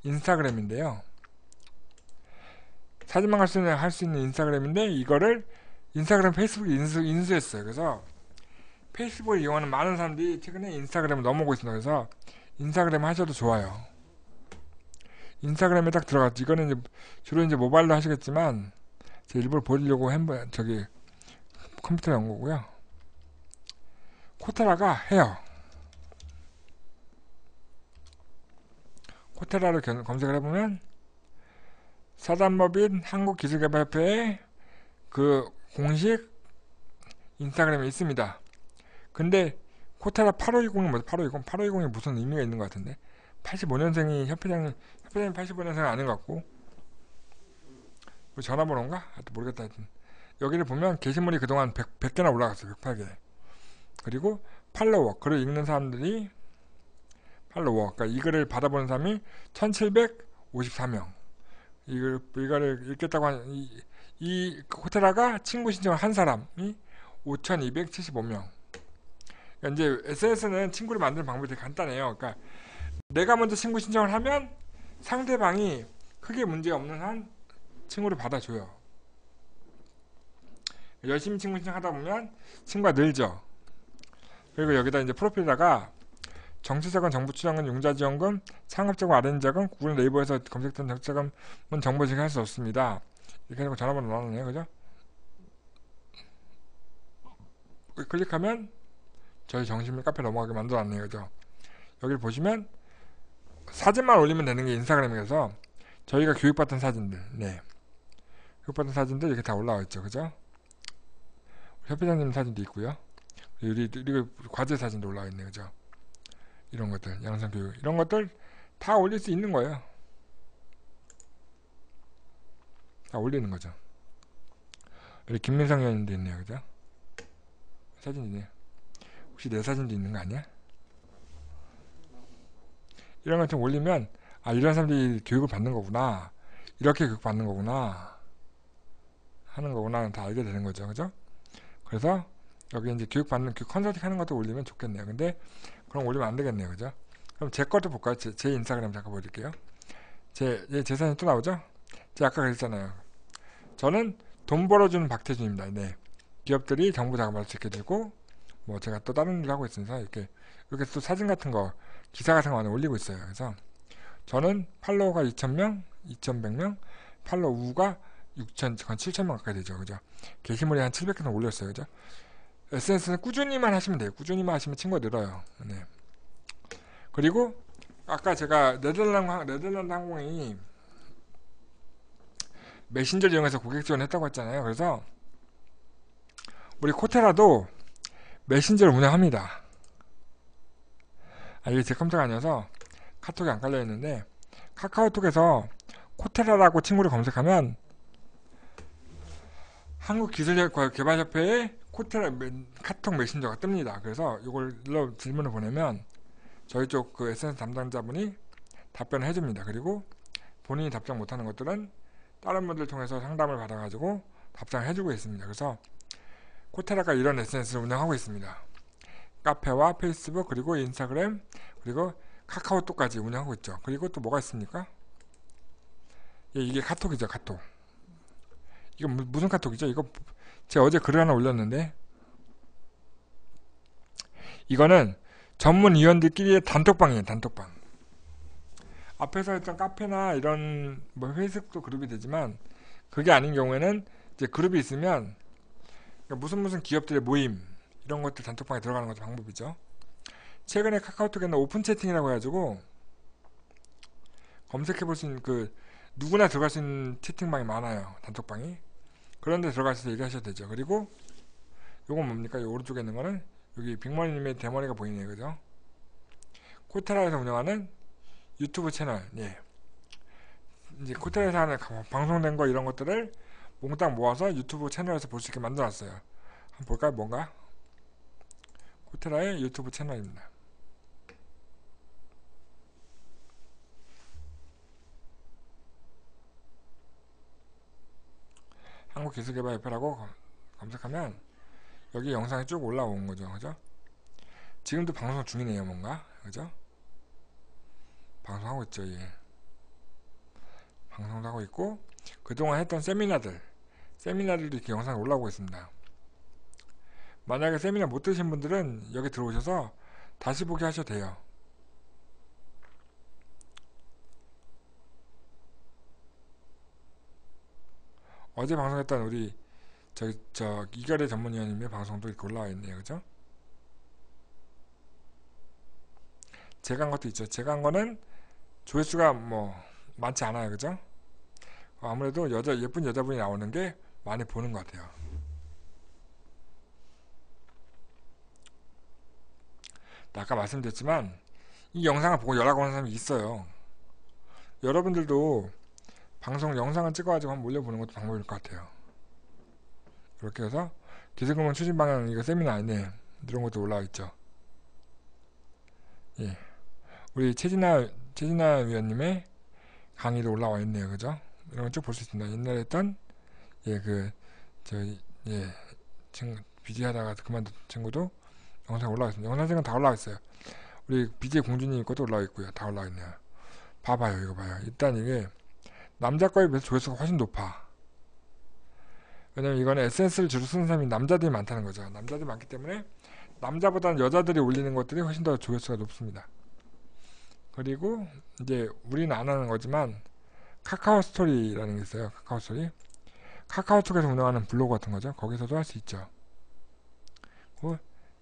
인스타그램인데요. 사진만 할 수 있는, 할 수 있는 인스타그램인데 이거를 인스타그램 페이스북이 인수, 인수했어요. 그래서 페이스북을 이용하는 많은 사람들이 최근에 인스타그램을 넘어오고 있습니다. 그래서 인스타그램 하셔도 좋아요. 인스타그램에 딱 들어갔죠. 이거는 이제 주로 이제 모바일로 하시겠지만 제가 일부러 보려고 핸드 저기 컴퓨터에 온 거고요. 코테라가 해요. 코테라로 견, 검색을 해보면 사단법인 한국기술개발협회의 그 공식 인스타그램이 있습니다. 근데 코테라 팔오이공이 뭐죠? 팔오이공? 팔오이공이 무슨 의미가 있는 것 같은데 팔십오 년생이 협회장이 협회장이 팔십오 년생은 아닌 것 같고 뭐 전화번호인가? 하여튼 모르겠다. 하여튼 여기를 보면 게시물이 그동안 백 개나 올라갔어요. 백팔 개. 그리고 팔로워 글을 읽는 사람들이 팔로워 그러니까 이 글을 받아보는 사람이 천칠백오십사 명. 이걸, 이거를 읽겠다고 한 이, 이 코테라가 친구 신청을 한 사람이 오천이백칠십오 명. 이제 에스엔에스는 친구를 만드는 방법이 되게 간단해요. 그러니까 내가 먼저 친구 신청을 하면 상대방이 크게 문제 없는 한 친구를 받아줘요. 열심히 친구 신청하다 보면 친구가 늘죠. 그리고 여기다 이제 프로필에다가 정치자금, 정부출연금, 용자지원금, 상업자금, 알 앤 디 자금, 구글 네이버에서 검색된 정치자금은 정보 제공할 수 없습니다. 이렇게 해놓고 전화번호 넣어놓네요. 그죠? 클릭하면 저희 정신미 카페 넘어가게 만들어놨네요. 그죠? 여기 보시면 사진만 올리면 되는 게 인스타그램에서 저희가 교육받던 사진들, 네, 교육받던 사진들 이렇게 다 올라와 있죠. 그죠? 협회장님 사진도 있고요. 그리고 과제 사진도 올라와 있네요. 그죠? 이런 것들, 양성 교육 이런 것들 다 올릴 수 있는 거예요. 다 올리는 거죠. 여기 김민성 의원님도 있네요. 그죠? 사진이네요. 혹시 내 사진도 있는 거 아니야? 이런 걸 좀 올리면, 아, 이런 사람들이 교육을 받는 거구나, 이렇게 교육 받는 거구나 하는 거구나 다 알게 되는 거죠. 그죠? 그래서 여기 이제 교육 받는 그 컨설팅 하는 것도 올리면 좋겠네요. 근데 그럼 올리면 안 되겠네요. 그죠? 그럼 제 것도 볼까요? 제, 제 인스타그램 잠깐 보여드릴게요. 제, 제, 제 사진 또 나오죠? 제가 아까 그랬잖아요. 저는 돈 벌어주는 박태준입니다. 네. 기업들이 정보 작업할 수 있게 되고, 뭐 제가 또 다른 일을 하고 있으니까 이렇게, 이렇게 또 사진 같은 거, 기사 같은 거 올리고 있어요. 그래서 저는 팔로워가 이천 명, 이천백 명, 팔로우가 육천, 건 칠천 명 가까이 되죠. 그죠? 게시물이 한 칠백 개 정도 올렸어요. 그죠? 에스엔에스는 꾸준히만 하시면 돼요. 꾸준히만 하시면 친구가 늘어요. 네. 그리고 아까 제가 네덜란드, 네덜란드 항공이 메신저를 이용해서 고객 지원했다고 했잖아요. 그래서 우리 코테라도 메신저를 운영합니다. 아, 이게 제 컴퓨터가 아니어서 카톡이 안 깔려있는데, 카카오톡에서 코테라라고 친구를 검색하면 한국기술개발협회의 코테라 카톡 메신저가 뜹니다. 그래서 이걸 일로 질문을 보내면 저희 쪽 그 에스엔에스 담당자분이 답변을 해줍니다. 그리고 본인이 답장 못하는 것들은 다른 분들 통해서 상담을 받아가지고 답장을 해주고 있습니다. 그래서 코테라가 이런 에스엔에스를 운영하고 있습니다. 카페와 페이스북, 그리고 인스타그램, 그리고 카카오톡까지 운영하고 있죠. 그리고 또 뭐가 있습니까? 예, 이게 카톡이죠. 카톡. 이거 무슨 카톡이죠? 이거 제가 어제 글을 하나 올렸는데, 이거는 전문위원들끼리의 단톡방이에요. 단톡방. 앞에서 했던 카페나 이런 뭐 페이스북도 그룹이 되지만, 그게 아닌 경우에는 이제 그룹이 있으면 무슨 무슨 기업들의 모임 이런 것들 단톡방에 들어가는 것도 방법이죠. 최근에 카카오톡에는 오픈 채팅이라고 해가지고 검색해볼 수 있는, 그 누구나 들어갈 수 있는 채팅방이 많아요. 단톡방이. 그런데 들어가셔서 얘기하셔도 되죠. 그리고 요건 뭡니까? 요 오른쪽에 있는 거는 여기 빅머니님의 대머리가 보이네요. 그죠? 코테라에서 운영하는 유튜브 채널. 예. 이제 코테라에서 하는 방송된 거 이런 것들을 몽땅 모아서 유튜브 채널에서 볼 수 있게 만들어놨어요. 한번 볼까요? 뭔가? 코테라의 유튜브 채널입니다. 한국기술개발협회라고 검색하면 여기 영상이 쭉 올라온 거죠. 그죠? 지금도 방송 중이네요. 뭔가. 그죠? 방송하고 있죠. 예. 방송도 하고 있고, 그동안 했던 세미나들 세미나들도 이렇게 영상이 올라오고 있습니다. 만약에 세미나 못 들으신 분들은 여기 들어오셔서 다시 보기 하셔도 돼요. 어제 방송했던 우리 저, 저 이결의 전문위원님의 방송도 이렇게 올라와 있네요. 그죠? 제가 한 것도 있죠. 제가 한 거는 조회수가 뭐 많지 않아요. 그죠? 아무래도 여자, 예쁜 여자분이 나오는 게 많이 보는 것 같아요. 아까 말씀드렸지만 이 영상을 보고 연락 오는 사람이 있어요. 여러분들도 방송 영상을 찍어가지고 한번 올려보는 것도 방법일 것 같아요. 이렇게 해서 기술금융 추진 방향, 이거 세미나 아니네. 이런 것도 올라와 있죠. 예, 우리 최진아 최진아 위원님의 강의도 올라와 있네요. 그죠? 이런 거 쭉 볼 수 있습니다. 옛날에 했던, 예, 그 저희, 예, 친구 비지하다가 그만둔 친구도 영상 올라와 있습니다. 영상은 다 올라와 있어요. 우리 비지 공주님 것도 올라와 있고요. 다 올라와 있네요. 봐봐요, 이거 봐요. 일단 이게 남자 거에 비해서 조회수가 훨씬 높아. 왜냐면 이거는 에스엔에스를 주로 쓰는 사람이 남자들이 많다는 거죠. 남자들이 많기 때문에 남자보다는 여자들이 올리는 것들이 훨씬 더 조회수가 높습니다. 그리고 이제 우리는 안 하는 거지만 카카오스토리라는 게 있어요. 카카오스토리. 카카오톡에서 운영하는 블로그 같은 거죠. 거기서도 할 수 있죠.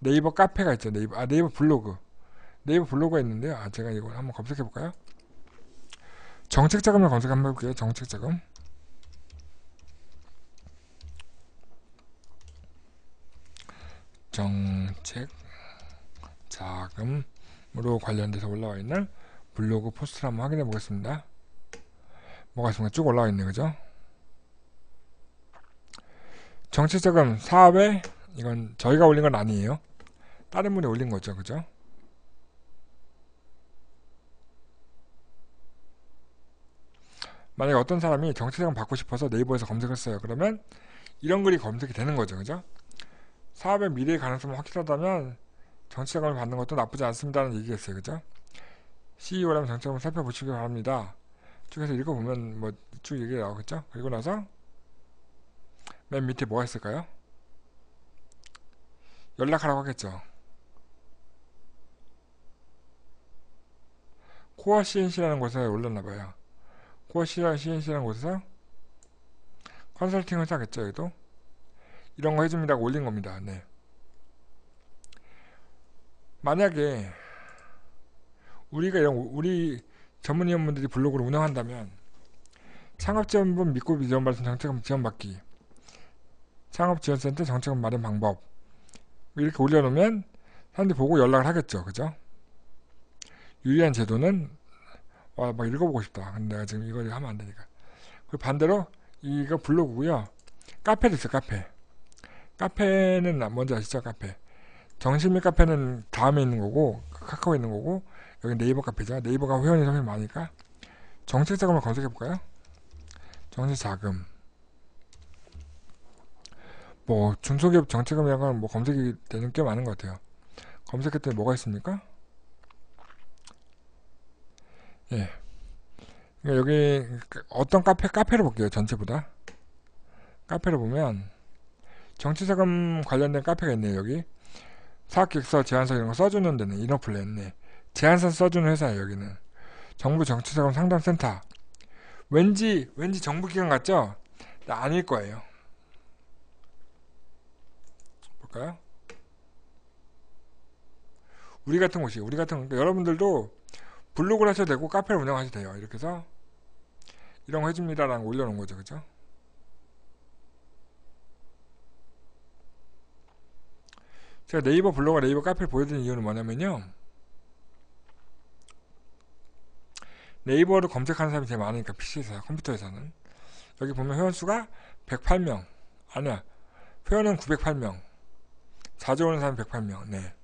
네이버 카페가 있죠. 네이버, 아, 네이버 블로그. 네이버 블로그가 있는데요. 아, 제가 이걸 한번 검색해 볼까요? 정책자금을 검색 한번 해볼게요. 정책자금. 정책자금으로 관련돼서 올라와 있는 블로그 포스트를 한번 확인해 보겠습니다. 뭐가 있습니까? 쭉 올라와 있네, 그죠? 정책자금 사업에, 이건 저희가 올린 건 아니에요. 다른 분이 올린 거죠, 그죠? 만약에 어떤 사람이 정책자금 받고 싶어서 네이버에서 검색했어요. 그러면 이런 글이 검색이 되는 거죠, 그죠? 사업의 미래의 가능성이 확실하다면 정책자금을 받는 것도 나쁘지 않습니다는 얘기겠어요, 그죠? 씨이오라면 정책자금을 살펴보시기 바랍니다. 쭉에서 읽어보면 뭐 쭉 얘기가 나오겠죠? 그리고 나서 맨 밑에 뭐가 있을까요? 연락하라고 하겠죠. 코어 씨엔씨라는 곳에 올렸나봐요. 코어 씨엔씨라는 곳에서 컨설팅을 사겠죠. 여기도 이런 거 해줍니다고 올린 겁니다. 네. 만약에 우리가 이런 우리 전문위원분들이 블로그를 운영한다면 창업지원금 믿고 지원받은 정책금 지원받기, 창업지원센터 정책금 마련 방법, 이렇게 올려놓으면 사람들이 보고 연락을 하겠죠, 그죠? 유리한 제도는, 와, 막 읽어보고 싶다. 근데 내가 지금 이걸 하면 안 되니까. 그리고 반대로 이거 블로그고요. 카페도 있어요. 카페. 카페는 뭔지 아시죠? 카페. 정실미 카페는 다음에 있는 거고, 카카오에 있는 거고, 여기 네이버 카페죠. 네이버가 회원이 상당히 많으니까 정책자금을 검색해 볼까요? 정책자금. 뭐 중소기업 정책금이라는 건 뭐 검색이 되는 게 많은 것 같아요. 검색했더니 뭐가 있습니까? 예. 여기 어떤 카페, 카페를 볼게요. 전체보다. 카페를 보면 정치자금 관련된 카페가 있네요. 여기 사업계획서, 제안서 이런 거 써주는 데는 인어플레 있네. 제안서 써주는 회사예요. 여기는 정부 정치자금 상담센터. 왠지 왠지 정부기관 같죠? 아닐 거예요. 볼까요? 우리 같은 곳이, 우리 같은 그러니까 여러분들도 블로그를 하셔도 되고 카페를 운영하셔도 돼요. 이렇게 해서 이런 거 해줍니다 라는 거 올려놓은 거죠, 그죠? 제가 네이버 블로그와 네이버 카페를 보여드리는 이유는 뭐냐면요, 네이버를 검색하는 사람이 제일 많으니까 피씨에서, 컴퓨터에서는. 여기 보면 회원수가 백팔 명, 아니야, 회원은 구백팔 명, 자주 오는 사람 백팔 명. 네.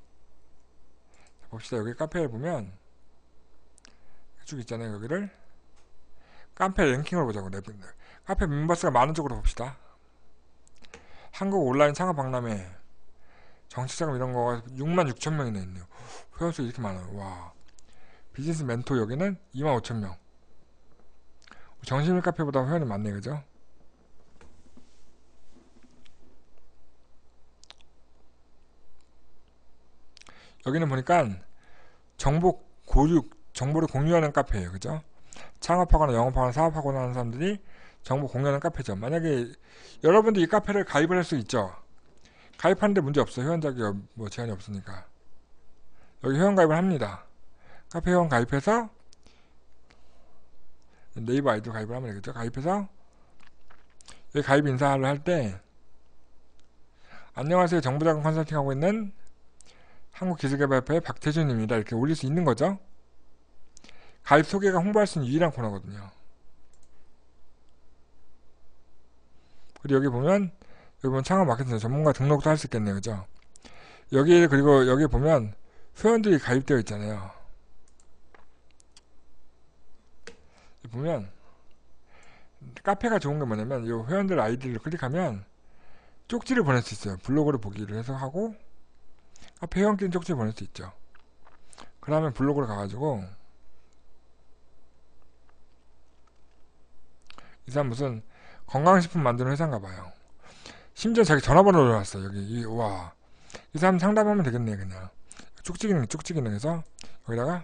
봅시다. 여기 카페에 보면 쭉 있잖아요. 여기를 카페 랭킹을 보자고. 카페 멤버스가 많은 쪽으로 봅시다. 한국 온라인 창업 박람회 정치자금 이런 거가 육만 육천 명이나 있네요. 회원수 이렇게 많아요. 와. 비즈니스 멘토 여기는 이만 오천 명. 정신일 카페보다 회원이 많네, 그죠? 여기는 보니까 정보 고유, 정보를 공유하는 카페예요, 그죠? 창업하거나 영업하거나 사업하거나 하는 사람들이 정보 공유하는 카페죠. 만약에 여러분도 이 카페를 가입을 할 수 있죠. 가입하는데 문제 없어요. 회원 자격 뭐 제한이 없으니까. 여기 회원 가입을 합니다. 카페 회원 가입해서 네이버 아이디로 가입을 하면 되겠죠. 가입해서 여기 가입 인사를 할 때 안녕하세요, 정부자금 컨설팅하고 있는 한국기술개발협회 박태준입니다, 이렇게 올릴 수 있는 거죠. 가입 소개가 홍보할 수 있는 유일한 코너거든요. 그리고 여기 보면, 여기 보면 창업 마케팅 전문가 등록도 할 수 있겠네요, 그죠? 여기, 그리고 여기 보면 회원들이 가입되어 있잖아요. 여기 보면 카페가 좋은 게 뭐냐면, 이 회원들 아이디를 클릭하면 쪽지를 보낼 수 있어요. 블로그를 보기를 해서 하고 카페 회원끼리 쪽지 보낼 수 있죠. 그 다음에 블로그를 가가지고 이 사람 무슨 건강식품 만드는 회사인가봐요. 심지어 자기 전화번호를 올려놨어요. 여기. 와. 이 사람 상담하면 되겠네, 그냥. 쪽지 기능, 쪽지 기능에서 여기다가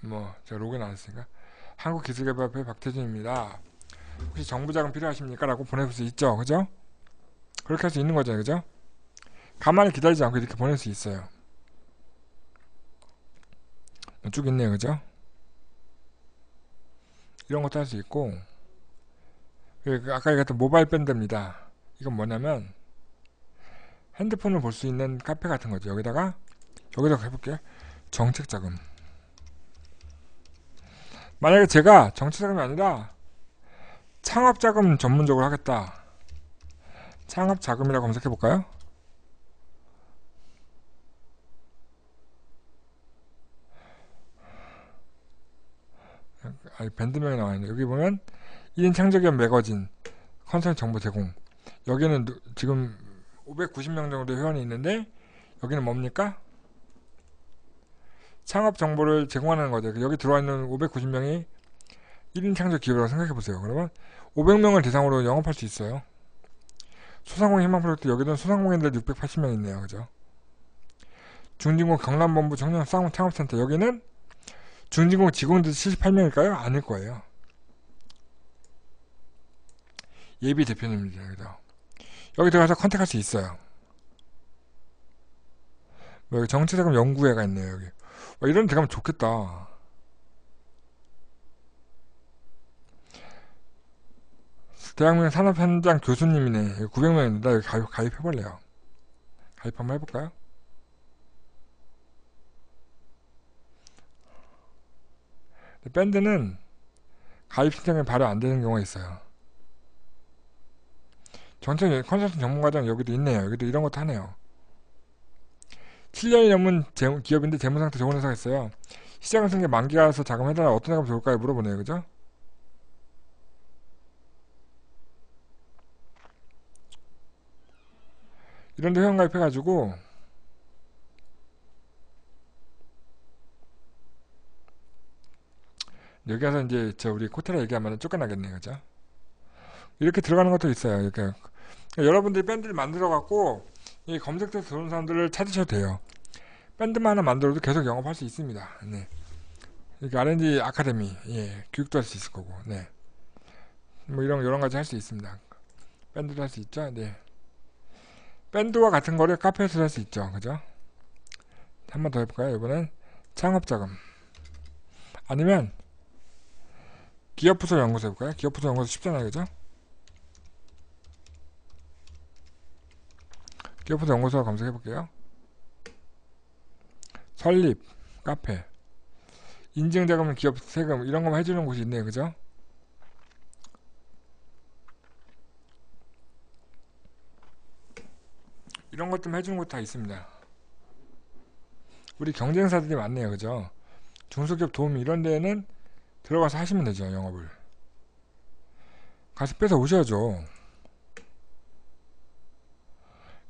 뭐 제가 로그인 안 했으니까 한국기술개발협회 박태준입니다. 혹시 정부자금 필요하십니까? 라고 보내볼 수 있죠, 그죠? 그렇게 할 수 있는 거죠, 그죠? 가만히 기다리지 않고 이렇게 보낼 수 있어요. 쭉 있네요, 그죠? 이런 것도 할 수 있고, 아까 얘기했던 모바일 밴드입니다. 이건 뭐냐면 핸드폰을 볼 수 있는 카페 같은 거죠. 여기다가 여기다가 해볼게요. 정책자금. 만약에 제가 정책자금이 아니라 창업자금 전문적으로 하겠다. 창업자금이라고 검색해볼까요? 아니, 밴드명이 나와있는데 여기 보면 일 인 창조기업 매거진 컨설팅 정보 제공. 여기는 지금 오백구십 명 정도 회원이 있는데 여기는 뭡니까? 창업 정보를 제공하는 거죠. 여기 들어와 있는 오백구십 명이 일 인 창조 기업이라고 생각해 보세요. 그러면 오백 명을 대상으로 영업할 수 있어요. 소상공인 희망 프로젝트, 여기는 소상공인들 육백팔십 명 있네요. 그죠? 중진공 경남본부 청년 창업센터, 여기는 중진공 직원들 칠십팔 명일까요? 아닐 거예요. 예비 대표님입니다. 여기다. 여기 들어가서 컨택할 수 있어요. 뭐 여기 정책자금 연구회가 있네요. 여기. 와, 이런 데 가면 좋겠다. 대한민국 산업현장 교수님이네. 구백 명인데 여기 가입, 가입해볼래요. 가입 한번 해볼까요? 밴드는 가입 신청이 바로 안 되는 경우가 있어요. 전체 컨설팅 전문가장 여기도 있네요. 여기도 이런 것도 하네요. 칠 년이 넘은 재무, 기업인데 재무상태 좋은 회사가 있어요. 시장은 생계 만기라서 자금 해달라. 어떤 회사가 좋을까요? 물어보네요. 그죠? 이런데 회원 가입해가지고 여기 가서 이제 저 우리 코테라 얘기하면 쫓겨나겠네요. 그죠? 이렇게 들어가는 것도 있어요. 이렇게 여러분들이 밴드를 만들어갖고 이 검색돼서 들어오는 사람들을 찾으셔도 돼요. 밴드만 하나 만들어도 계속 영업할 수 있습니다. 네. 이렇게 알 앤 디 아카데미, 예, 교육도 할 수 있을 거고, 네. 뭐 이런 여러 가지 할 수 있습니다. 밴드도 할 수 있죠. 네. 밴드와 같은 거를 카페에서 할 수 있죠. 그죠? 한 번 더 해볼까요? 이번엔 창업자금. 아니면 기업부서 연구소 해볼까요? 기업부서 연구소 쉽잖아요. 그죠? 기업부서 연구소 검색해 볼게요. 설립, 카페, 인증자금, 기업 세금 이런 것만 해주는 곳이 있네요. 그죠? 이런 것 좀 해주는 곳 다 있습니다. 우리 경쟁사들이 많네요. 그죠? 중소기업 도우미 이런 데에는 들어가서 하시면 되죠. 영업을 가서 뺏어 오셔야죠.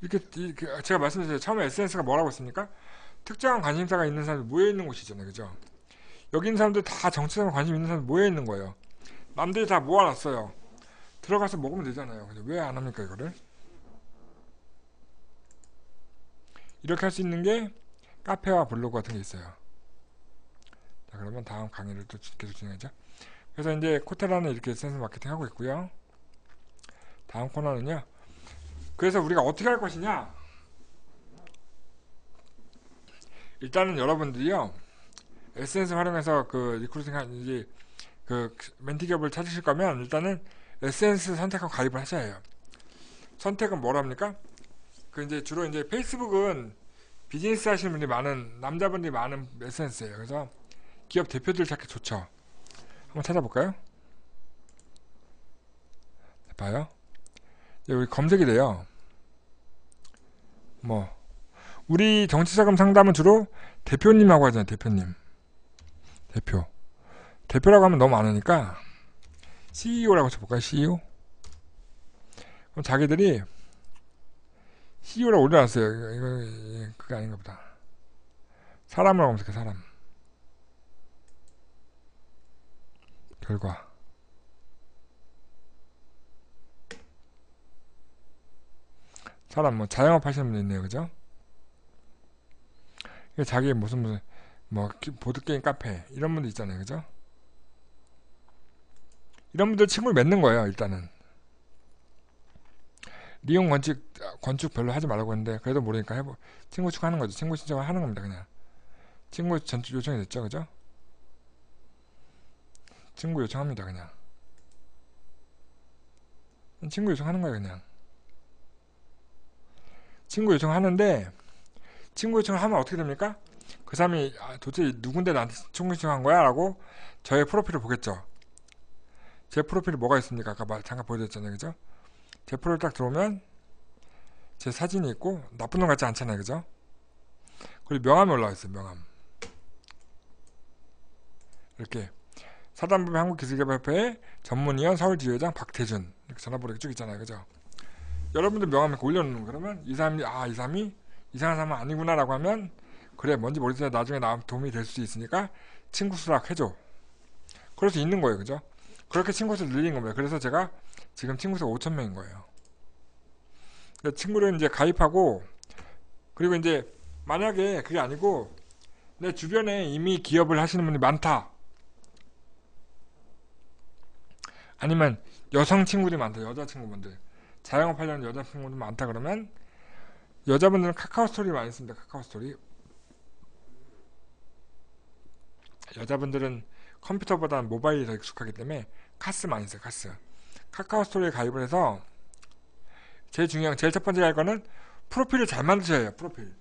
이렇게, 이렇게 제가 말씀드렸죠. 처음에 에스엔에스가 뭐라고 했습니까? 특정한 관심사가 있는 사람들 모여있는 곳이잖아요. 그죠? 여기 있는 사람들 다 정치적으로 관심 있는 사람들 모여있는 거예요. 남들이 다 모아놨어요. 들어가서 먹으면 되잖아요. 왜 안 합니까 이거를? 이렇게 할 수 있는 게 카페와 블로그 같은 게 있어요. 자, 그러면 다음 강의를 또 계속 진행하죠. 그래서 이제 코테라는 이렇게 에스엔에스 마케팅 하고 있고요. 다음 코너는요, 그래서 우리가 어떻게 할 것이냐. 일단은 여러분들이요, 에스엔에스 활용해서 그 리크루팅 하는지 그 멘티기업을 찾으실 거면 일단은 에스엔에스 선택하고 가입을 하셔야 해요. 선택은 뭐랍니까? 그 이제 주로 이제 페이스북은 비즈니스 하시는 분들이 많은, 남자분들이 많은 에스엔에스예요. 그래서 기업 대표들 찾기 좋죠. 한번 찾아볼까요? 봐요. 여기 검색이 돼요. 뭐 우리 정치자금 상담은 주로 대표님하고 하잖아요. 대표님, 대표, 대표라고 하면 너무 많으니까 씨이오라고 쳐볼까요? 씨이오. 그럼 자기들이 씨이오라고 올려놨어요. 이거 그게 아닌가 보다. 사람으로 검색해. 사람 결과. 사람, 뭐 자영업 하시는 분도 있네요. 그죠? 자기 무슨 무슨 뭐 보드게임 카페 이런 분도 있잖아요. 그죠? 이런 분들 친구를 맺는 거예요. 일단은 미용 건축, 건축 별로 하지 말라고 했는데 그래도 모르니까 해보, 친구 추가하는 거죠. 친구 신청을 하는 겁니다. 그냥 친구 전축 요청이 됐죠, 그죠? 친구 요청합니다. 그냥 친구 요청하는 거예요. 그냥 친구 요청하는데 친구 요청을 하면 어떻게 됩니까? 그 사람이 아, 도대체 누군데 나한테 친구 요청한 거야? 라고 저의 프로필을 보겠죠. 제 프로필이 뭐가 있습니까? 아까 말, 잠깐 보여드렸잖아요, 그죠? 제 프로필 딱 들어오면 제 사진이 있고 나쁜 놈 같지 않잖아요, 그죠? 그리고 명함이 올라와 있어요. 명함 이렇게 사단법인 한국기술개발협회 전문위원 서울지회장 박태준 이렇게 전화번호가 쭉 있잖아요, 그죠? 여러분들 명함 이렇게 올려놓는 거. 그러면 이 사람이 아, 이 사람이 이상한 사람은 아니구나 라고 하면 그래 뭔지 모르겠는데 나중에 나 도움이 될 수도 있으니까 친구 수락 해줘. 그럴 수 있는 거예요, 그죠? 그렇게 친구 수를 늘린 겁니다. 그래서 제가 지금 친구 수가 오천 명인 거예요. 친구를 이제 가입하고, 그리고 이제 만약에 그게 아니고 내 주변에 이미 기업을 하시는 분이 많다, 아니면 여성 친구들이 많다, 여자친구분들 자영업 하려는 여자친구들 많다 그러면 여자분들은 카카오스토리 많이 씁니다. 카카오스토리. 여자분들은 컴퓨터보다는 모바일이 더 익숙하기 때문에 카스 많이 써요. 카스. 카카오스토리에 가입을 해서 제일 중요한 제일 첫 번째 할 거는 프로필을 잘 만드셔야 해요. 프로필.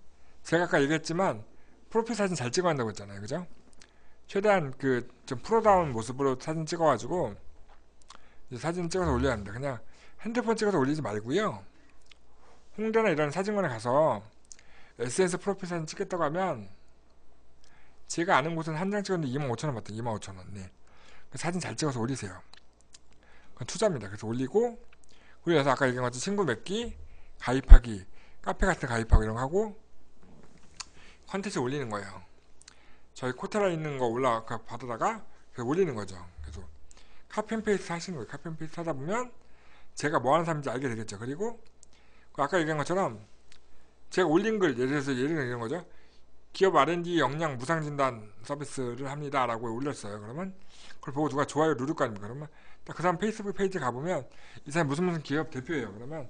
제가 아까 얘기했지만 프로필 사진 잘 찍어야 한다고 했잖아요, 그죠? 최대한 그 좀 프로다운 모습으로 사진 찍어가지고 사진 찍어서 올려야 합니다. 그냥 핸드폰 찍어서 올리지 말고요. 홍대나 이런 사진관에 가서 에스엔에스 프로필 사진 찍겠다고 하면 제가 아는 곳은 한 장 찍었는데 이만 오천 원 받더니 이만 오천 원. 네. 사진 잘 찍어서 올리세요. 그건 투자입니다. 그래서 올리고, 그래서 아까 얘기한 것처럼 친구 맺기, 가입하기, 카페 같은 데 가입하고 이런 거 하고 컨텐츠 올리는 거예요. 저희 코테라 있는 거 올라 받아다가 올리는 거죠. 그래서 카피앤페이스트 하시는 거예요. 카피앤페이스트 하다 보면 제가 뭐 하는 사람인지 알게 되겠죠. 그리고 아까 얘기한 것처럼 제가 올린 글, 예를 들어서 예를 들어 이런 거죠. 기업 알 앤 디 역량 무상진단 서비스를 합니다 라고 올렸어요. 그러면 그걸 보고 누가 좋아요 누를 거 아닙니까? 그러면 딱 그 사람 페이스북 페이지 가보면 이 사람이 무슨 무슨 기업 대표예요. 그러면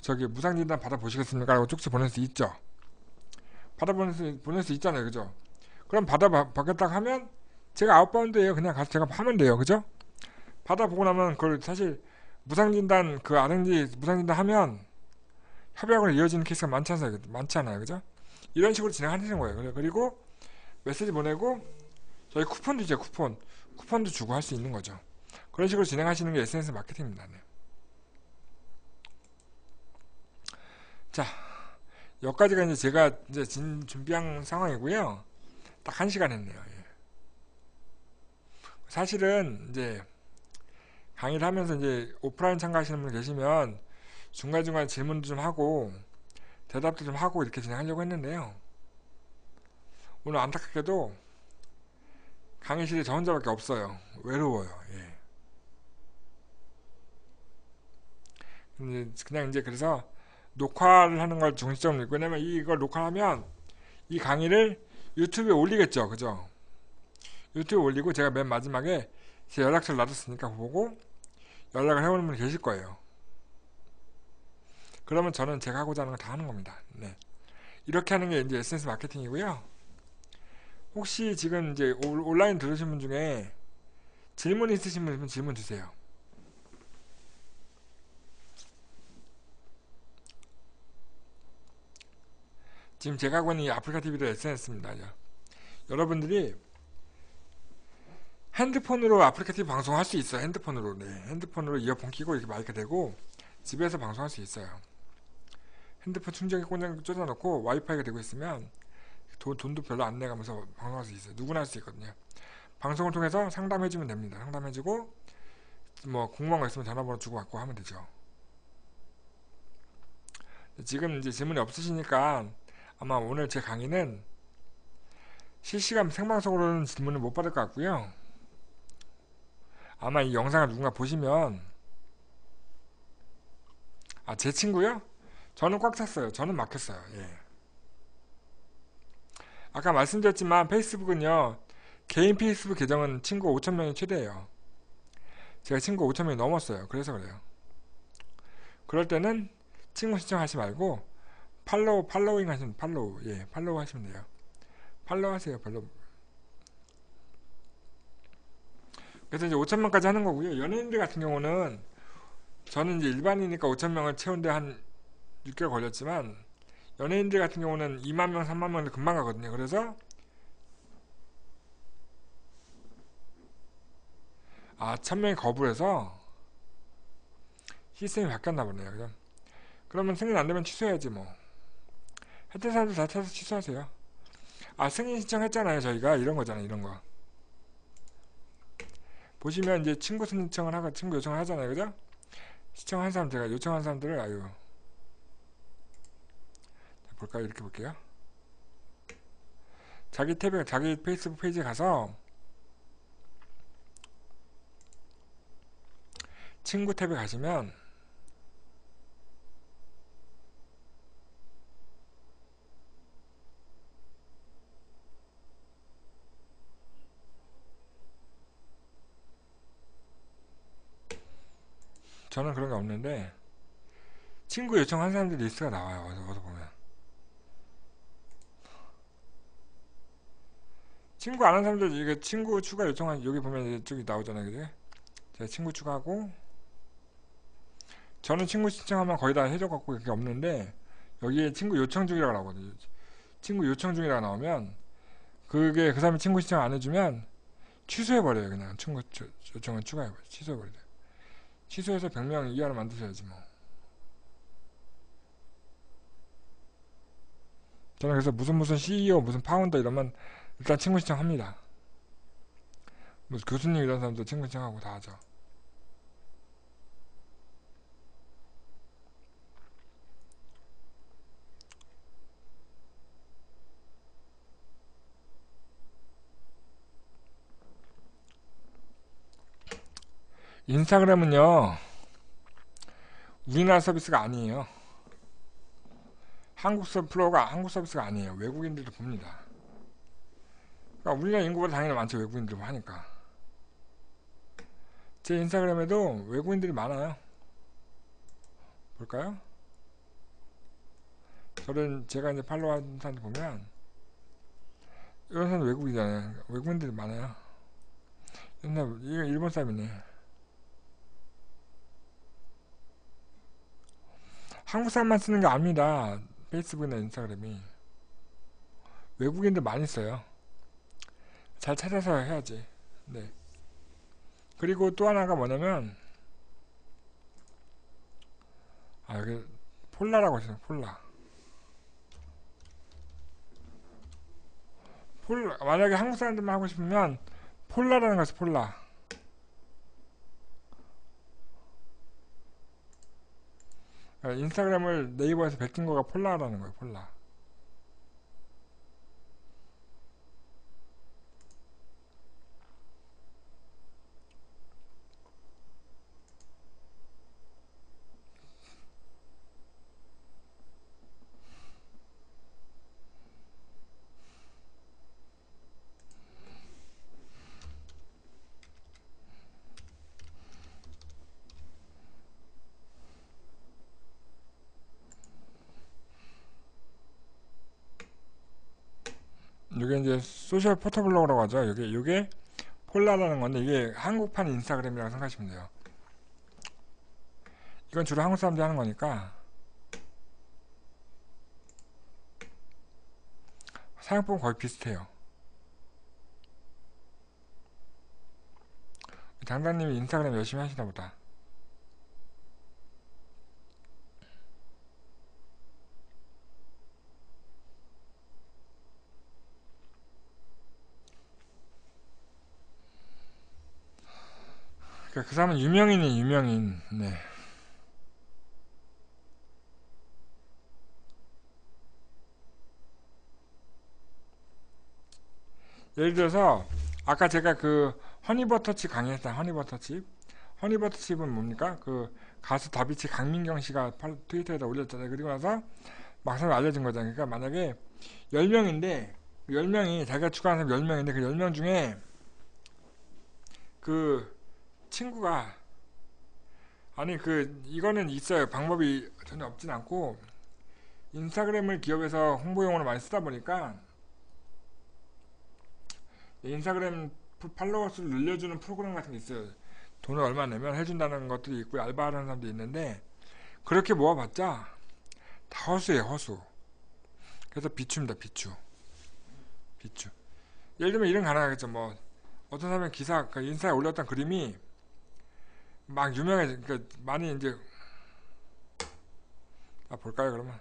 저기 무상진단 받아보시겠습니까? 라고 쪽지 보낼 수 있죠. 받아보낼 수, 보낼 수 있잖아요, 그죠? 그럼 받아보겠다고 하면 제가 아웃바운드예요. 그냥 가서 제가 하면 돼요, 그죠? 받아보고 나면 그걸 사실 무상진단 그 알 앤 디 무상진단 하면 협약으로 이어지는 케이스가 많지 않아요, 많지 않아요, 그죠? 이런 식으로 진행하시는 거예요. 그리고 메시지 보내고 저희 쿠폰도 이제 쿠폰 쿠폰도 주고 할 수 있는 거죠. 그런 식으로 진행하시는 게 에스엔에스 마케팅입니다. 네. 자, 여기까지가 이제 제가 이제 진, 준비한 상황이고요. 딱 한 시간 했네요. 예. 사실은 이제 강의를 하면서 이제 오프라인 참가하시는 분 계시면 중간중간 질문도 좀 하고 대답도 좀 하고 이렇게 진행하려고 했는데요. 오늘 안타깝게도 강의실이 저 혼자밖에 없어요. 외로워요. 예. 그냥 이제 그래서 녹화를 하는 걸 중시점으로 있고, 왜냐면 이걸 녹화하면 이 강의를 유튜브에 올리겠죠, 그죠? 유튜브에 올리고 제가 맨 마지막에 제 연락처를 놔뒀으니까 보고 연락을 해오는 분이 계실 거예요. 그러면 저는 제가 하고자 하는 걸 다 하는 겁니다. 네. 이렇게 하는 게 이제 에스엔에스 마케팅이고요. 혹시 지금 이제 온라인 들으신 분 중에 질문 있으신 분 있으면 질문 주세요. 지금 제가 하고 있는 이 아프리카티비도 에스엔에스입니다. 여러분들이 핸드폰으로 아프리카티비 방송할 수 있어요. 핸드폰으로. 네. 핸드폰으로 이어폰 끼고 이렇게 마이크 대고 집에서 방송할 수 있어요. 핸드폰 충전기 꽂는 꽂아놓고 와이파이가 되고 있으면 돈, 돈도 별로 안 내가면서 방송할 수 있어요. 누구나 할 수 있거든요. 방송을 통해서 상담해주면 됩니다. 상담해주고 뭐 궁금한 거 있으면 전화번호 주고받고 하면 되죠. 지금 이제 질문이 없으시니까 아마 오늘 제 강의는 실시간 생방송으로는 질문을 못 받을 것 같고요. 아마 이 영상을 누군가 보시면 아, 제 친구요? 저는 꽉 찼어요. 저는 막혔어요. 예. 아까 말씀드렸지만 페이스북은요, 개인 페이스북 계정은 친구 오천 명이 최대예요. 제가 친구 오천 명이 넘었어요. 그래서 그래요. 그럴 때는 친구 신청하지 말고 팔로우 팔로잉 하시면 팔로우 예 팔로우 하시면 돼요. 팔로우 하세요. 팔로우. 그래서 이제 오천 명까지 하는 거고요. 연예인들 같은 경우는 저는 이제 일반이니까 오천 명을 채운데 한 육 개월 걸렸지만 연예인들 같은 경우는 이만 명, 삼만 명도 금방 가거든요. 그래서 아, 천 명이 거부해서 시스템이 바뀌었나 보네요. 그죠? 그러면 승인 안 되면 취소해야지 뭐. 혜택 사람들 다 찾아서 취소하세요. 아, 승인 신청했잖아요. 저희가 이런 거잖아요. 이런 거. 보시면 이제 친구 신청을 하고 친구 요청을 하잖아요. 그죠? 시청한 사람 제가 요청한 사람들을 아유. 볼까요? 이렇게 볼게요. 자기 탭에 자기 페이스북 페이지에 가서 친구 탭에 가시면 저는 그런 게 없는데 친구 요청한 사람들 리스트가 나와요. 어서, 어서 보면 친구 안 한 사람들 이게 친구 추가 요청한 여기 보면 이쪽이 나오잖아요. 그지? 제가 친구 추가하고 저는 친구 신청하면 거의 다 해줘갖고 그게 없는데 여기에 친구 요청 중이라고 나오거든요. 친구 요청 중이라고 나오면 그게 그 사람이 친구 신청 안 해주면 취소해버려요. 그냥 친구 요청을 추가해버려요. 취소해버려요. 취소해서 백 명 이하로 만드셔야지 뭐. 저는 그래서 무슨 무슨 씨이오 무슨 파운더 이러면 일단 친구 신청합니다. 뭐 교수님 이런 사람도 친구 신청하고 다 하죠. 인스타그램은요 우리나라 서비스가 아니에요. 한국 플로우가 한국 서비스가 아니에요. 외국인들도 봅니다. 그러니까 우리나라 인구보다 당연히 많죠. 외국인들 하니까 제 인스타그램에도 외국인들이 많아요. 볼까요? 저는 제가 이제 팔로우하는 사람들 보면 이런 사람 외국이잖아요. 외국인들이 많아요. 이런 사람 일본 사람이네. 한국 사람만 쓰는 게 아닙니다. 페이스북이나 인스타그램이 외국인들 많이 써요. 잘 찾아서 해야지. 네. 그리고 또 하나가 뭐냐면 아 여기 폴라라고 있어요. 폴라. 폴라 만약에 한국 사람들만 하고 싶으면 폴라라는 거 있어요. 폴라. 인스타그램을 네이버에서 베낀 거가 폴라라는 거예요. 폴라. 이게 이제 소셜 포토블로그라고 하죠. 이게 이게 폴라라는 건데 이게 한국판 인스타그램이라고 생각하시면 돼요. 이건 주로 한국 사람들이 하는 거니까 사용법은 거의 비슷해요. 장단님이 인스타그램 열심히 하시나 보다. 그 사람은 유명인이 유명인. 네. 예를 들어서 아까 제가 그 허니버터칩 강의했잖아요. 허니버터칩. 허니버터칩은 뭡니까? 그 가수 다비치 강민경 씨가 트위터에다 올렸잖아요. 그리고 나서 막상 알려진 거잖아요. 그러니까 만약에 열 명인데 열 명이 자기가 추가하는 사람 열 명인데 그 열 명 중에 그 친구가 아니 그 이거는 있어요. 방법이 전혀 없진 않고, 인스타그램을 기업에서 홍보용으로 많이 쓰다 보니까 인스타그램 팔로워 수를 늘려주는 프로그램 같은 게 있어요. 돈을 얼마 내면 해준다는 것들이 있고, 알바하는 사람도 있는데 그렇게 모아봤자 다 허수예요, 허수. 그래서 비추입니다, 비추. 비추. 예를 들면 이런 가능하겠죠. 뭐 어떤 사람이 기사, 그러니까 인스타에 올렸던 그림이 막 유명해져, 그러니까 많이 이제, 아 볼까요? 그러면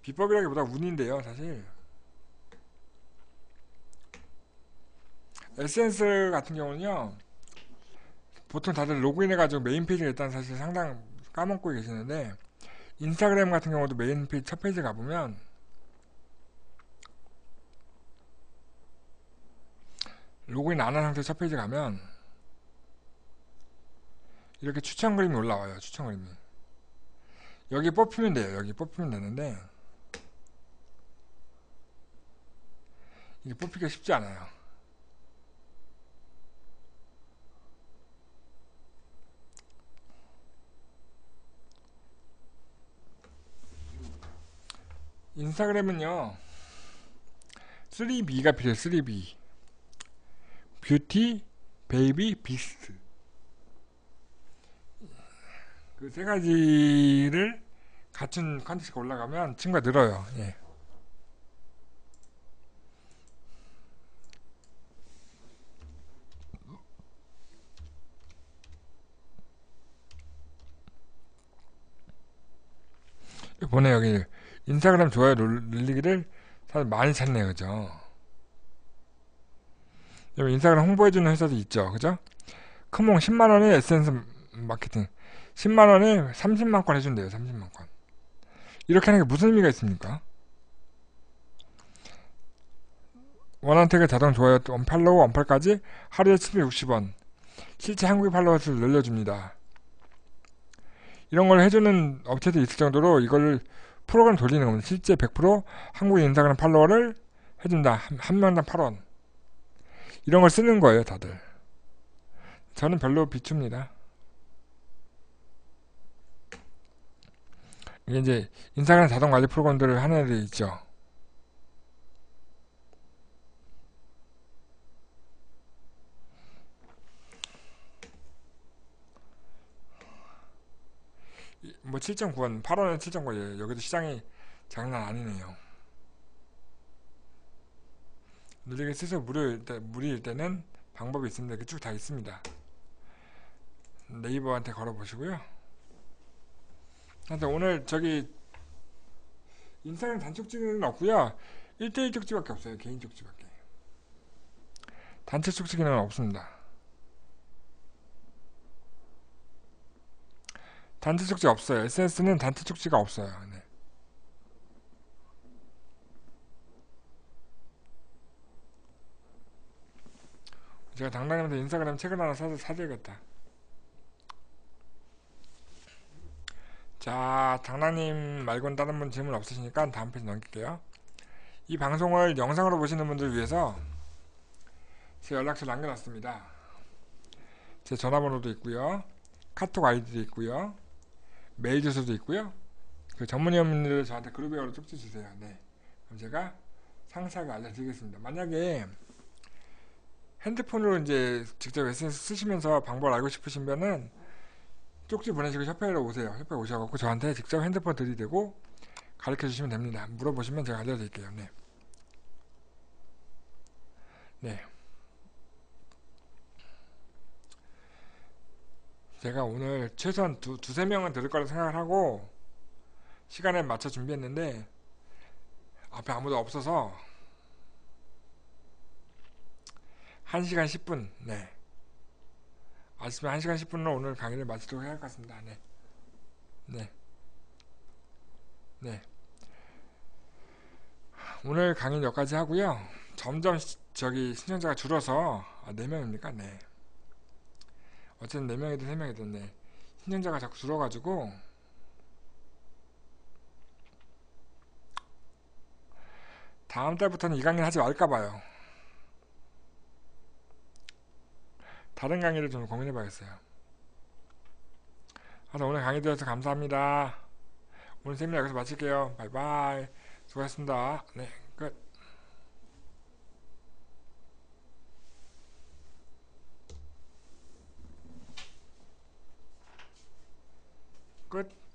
비법이라기보다 운인데요, 사실. 에스엔에스 같은 경우는요, 보통 다들 로그인해가지고 메인 페이지를 일단 사실 상당 까먹고 계시는데, 인스타그램 같은 경우도 메인 페이지 첫 페이지 가보면 로그인 안 한 상태 첫 페이지 가면 이렇게 추천 그림이 올라와요. 추천 그림이 여기 뽑히면 돼요. 여기 뽑히면 되는데 이게 뽑히기가 쉽지 않아요. 인스타그램은요 쓰리 비가 필요해요. 쓰리 비 뷰티, 베이비, 비스트, 그 세 가지를 갖춘 컨텐츠가 올라가면 친구가 늘어요. 예. 이번에 여기 인스타그램 좋아요 늘리기를 사실 많이 찾네요, 그죠? 인스타그램 홍보해주는 회사도 있죠, 그죠? 크몽 십만 원에 에스엔에스 마케팅, 십만 원에 삼십만 건 해준대요. 삼십만 건 이렇게 하는 게 무슨 의미가 있습니까? 원한 태그 자동 좋아요, 언팔로우, 언팔까지 하루에 칠백육십 원, 실제 한국인 팔로워 수를 늘려줍니다. 이런 걸 해주는 업체도 있을 정도로 이걸 프로그램 돌리는 겁니다. 실제 백 퍼센트 한국인 인스타그램 팔로워를 해준다. 한, 한 명당 팔 원. 이런 걸 쓰는 거예요, 다들. 저는 별로 비춥니다. 이게 이제 인스타그램 자동 관리 프로그램들을 하는 애들이 있죠. 뭐 칠 점 구 원, 팔 원에 칠 점 구 원이에요. 여기도 시장이 장난 아니네요. 늘리게 스스로 무료일 때, 무리일 때는 방법이 있습니다. 이렇게 쭉 다 있습니다. 네이버한테 걸어보시고요. 하여튼 오늘 저기 인스타그램 단축키는 없고요. 일 대일 쪽지밖에 없어요. 개인 쪽지밖에. 단체 쪽지기는 없습니다. 단체 쪽지 없어요. 에스엔에스는 단체 쪽지가 없어요. 네. 제가 당당하면서 인스타그램 책을 하나 사서 사줘야겠다. 자, 당당님 말고는 다른 분 질문 없으시니까 다음 페이지 넘길게요. 이 방송을 영상으로 보시는 분들 위해서 제 연락처 남겨놨습니다. 제 전화번호도 있고요, 카톡 아이디도 있고요, 메일 주소도 있고요. 그 전문위원분들 저한테 그룹웨어로 쪽지 주세요. 네, 그럼 제가 상세하게 알려드리겠습니다. 만약에 핸드폰으로 이제 직접 에스엔에스 쓰시면서 방법을 알고 싶으시면은 쪽지 보내시고 협회로 오세요. 협회 오셔갖고 저한테 직접 핸드폰 들이대고 가르쳐 주시면 됩니다. 물어보시면 제가 알려드릴게요. 네. 네. 제가 오늘 최소한 두, 두세 명은 들을 거라 생각을 하고 시간에 맞춰 준비했는데 앞에 아무도 없어서 한 시간 십 분, 네. 아침에 한 시간 십 분으로 오늘 강의를 마치도록 해야 할 것 같습니다. 네. 네. 네. 오늘 강의는 여기까지 하고요. 점점 시, 저기 신청자가 줄어서, 아, 네 명입니까? 네. 어쨌든 네 명이든 세 명이든, 네. 신청자가 자꾸 줄어가지고, 다음 달부터는 이 강의를 하지 말까봐요. 다른 강의를 좀 고민해 봐야겠어요. 하여튼 오늘 강의 들어서 감사합니다. 오늘 세미나 여기서 마칠게요. 바이바이. 수고하셨습니다. 네, 끝. 끝.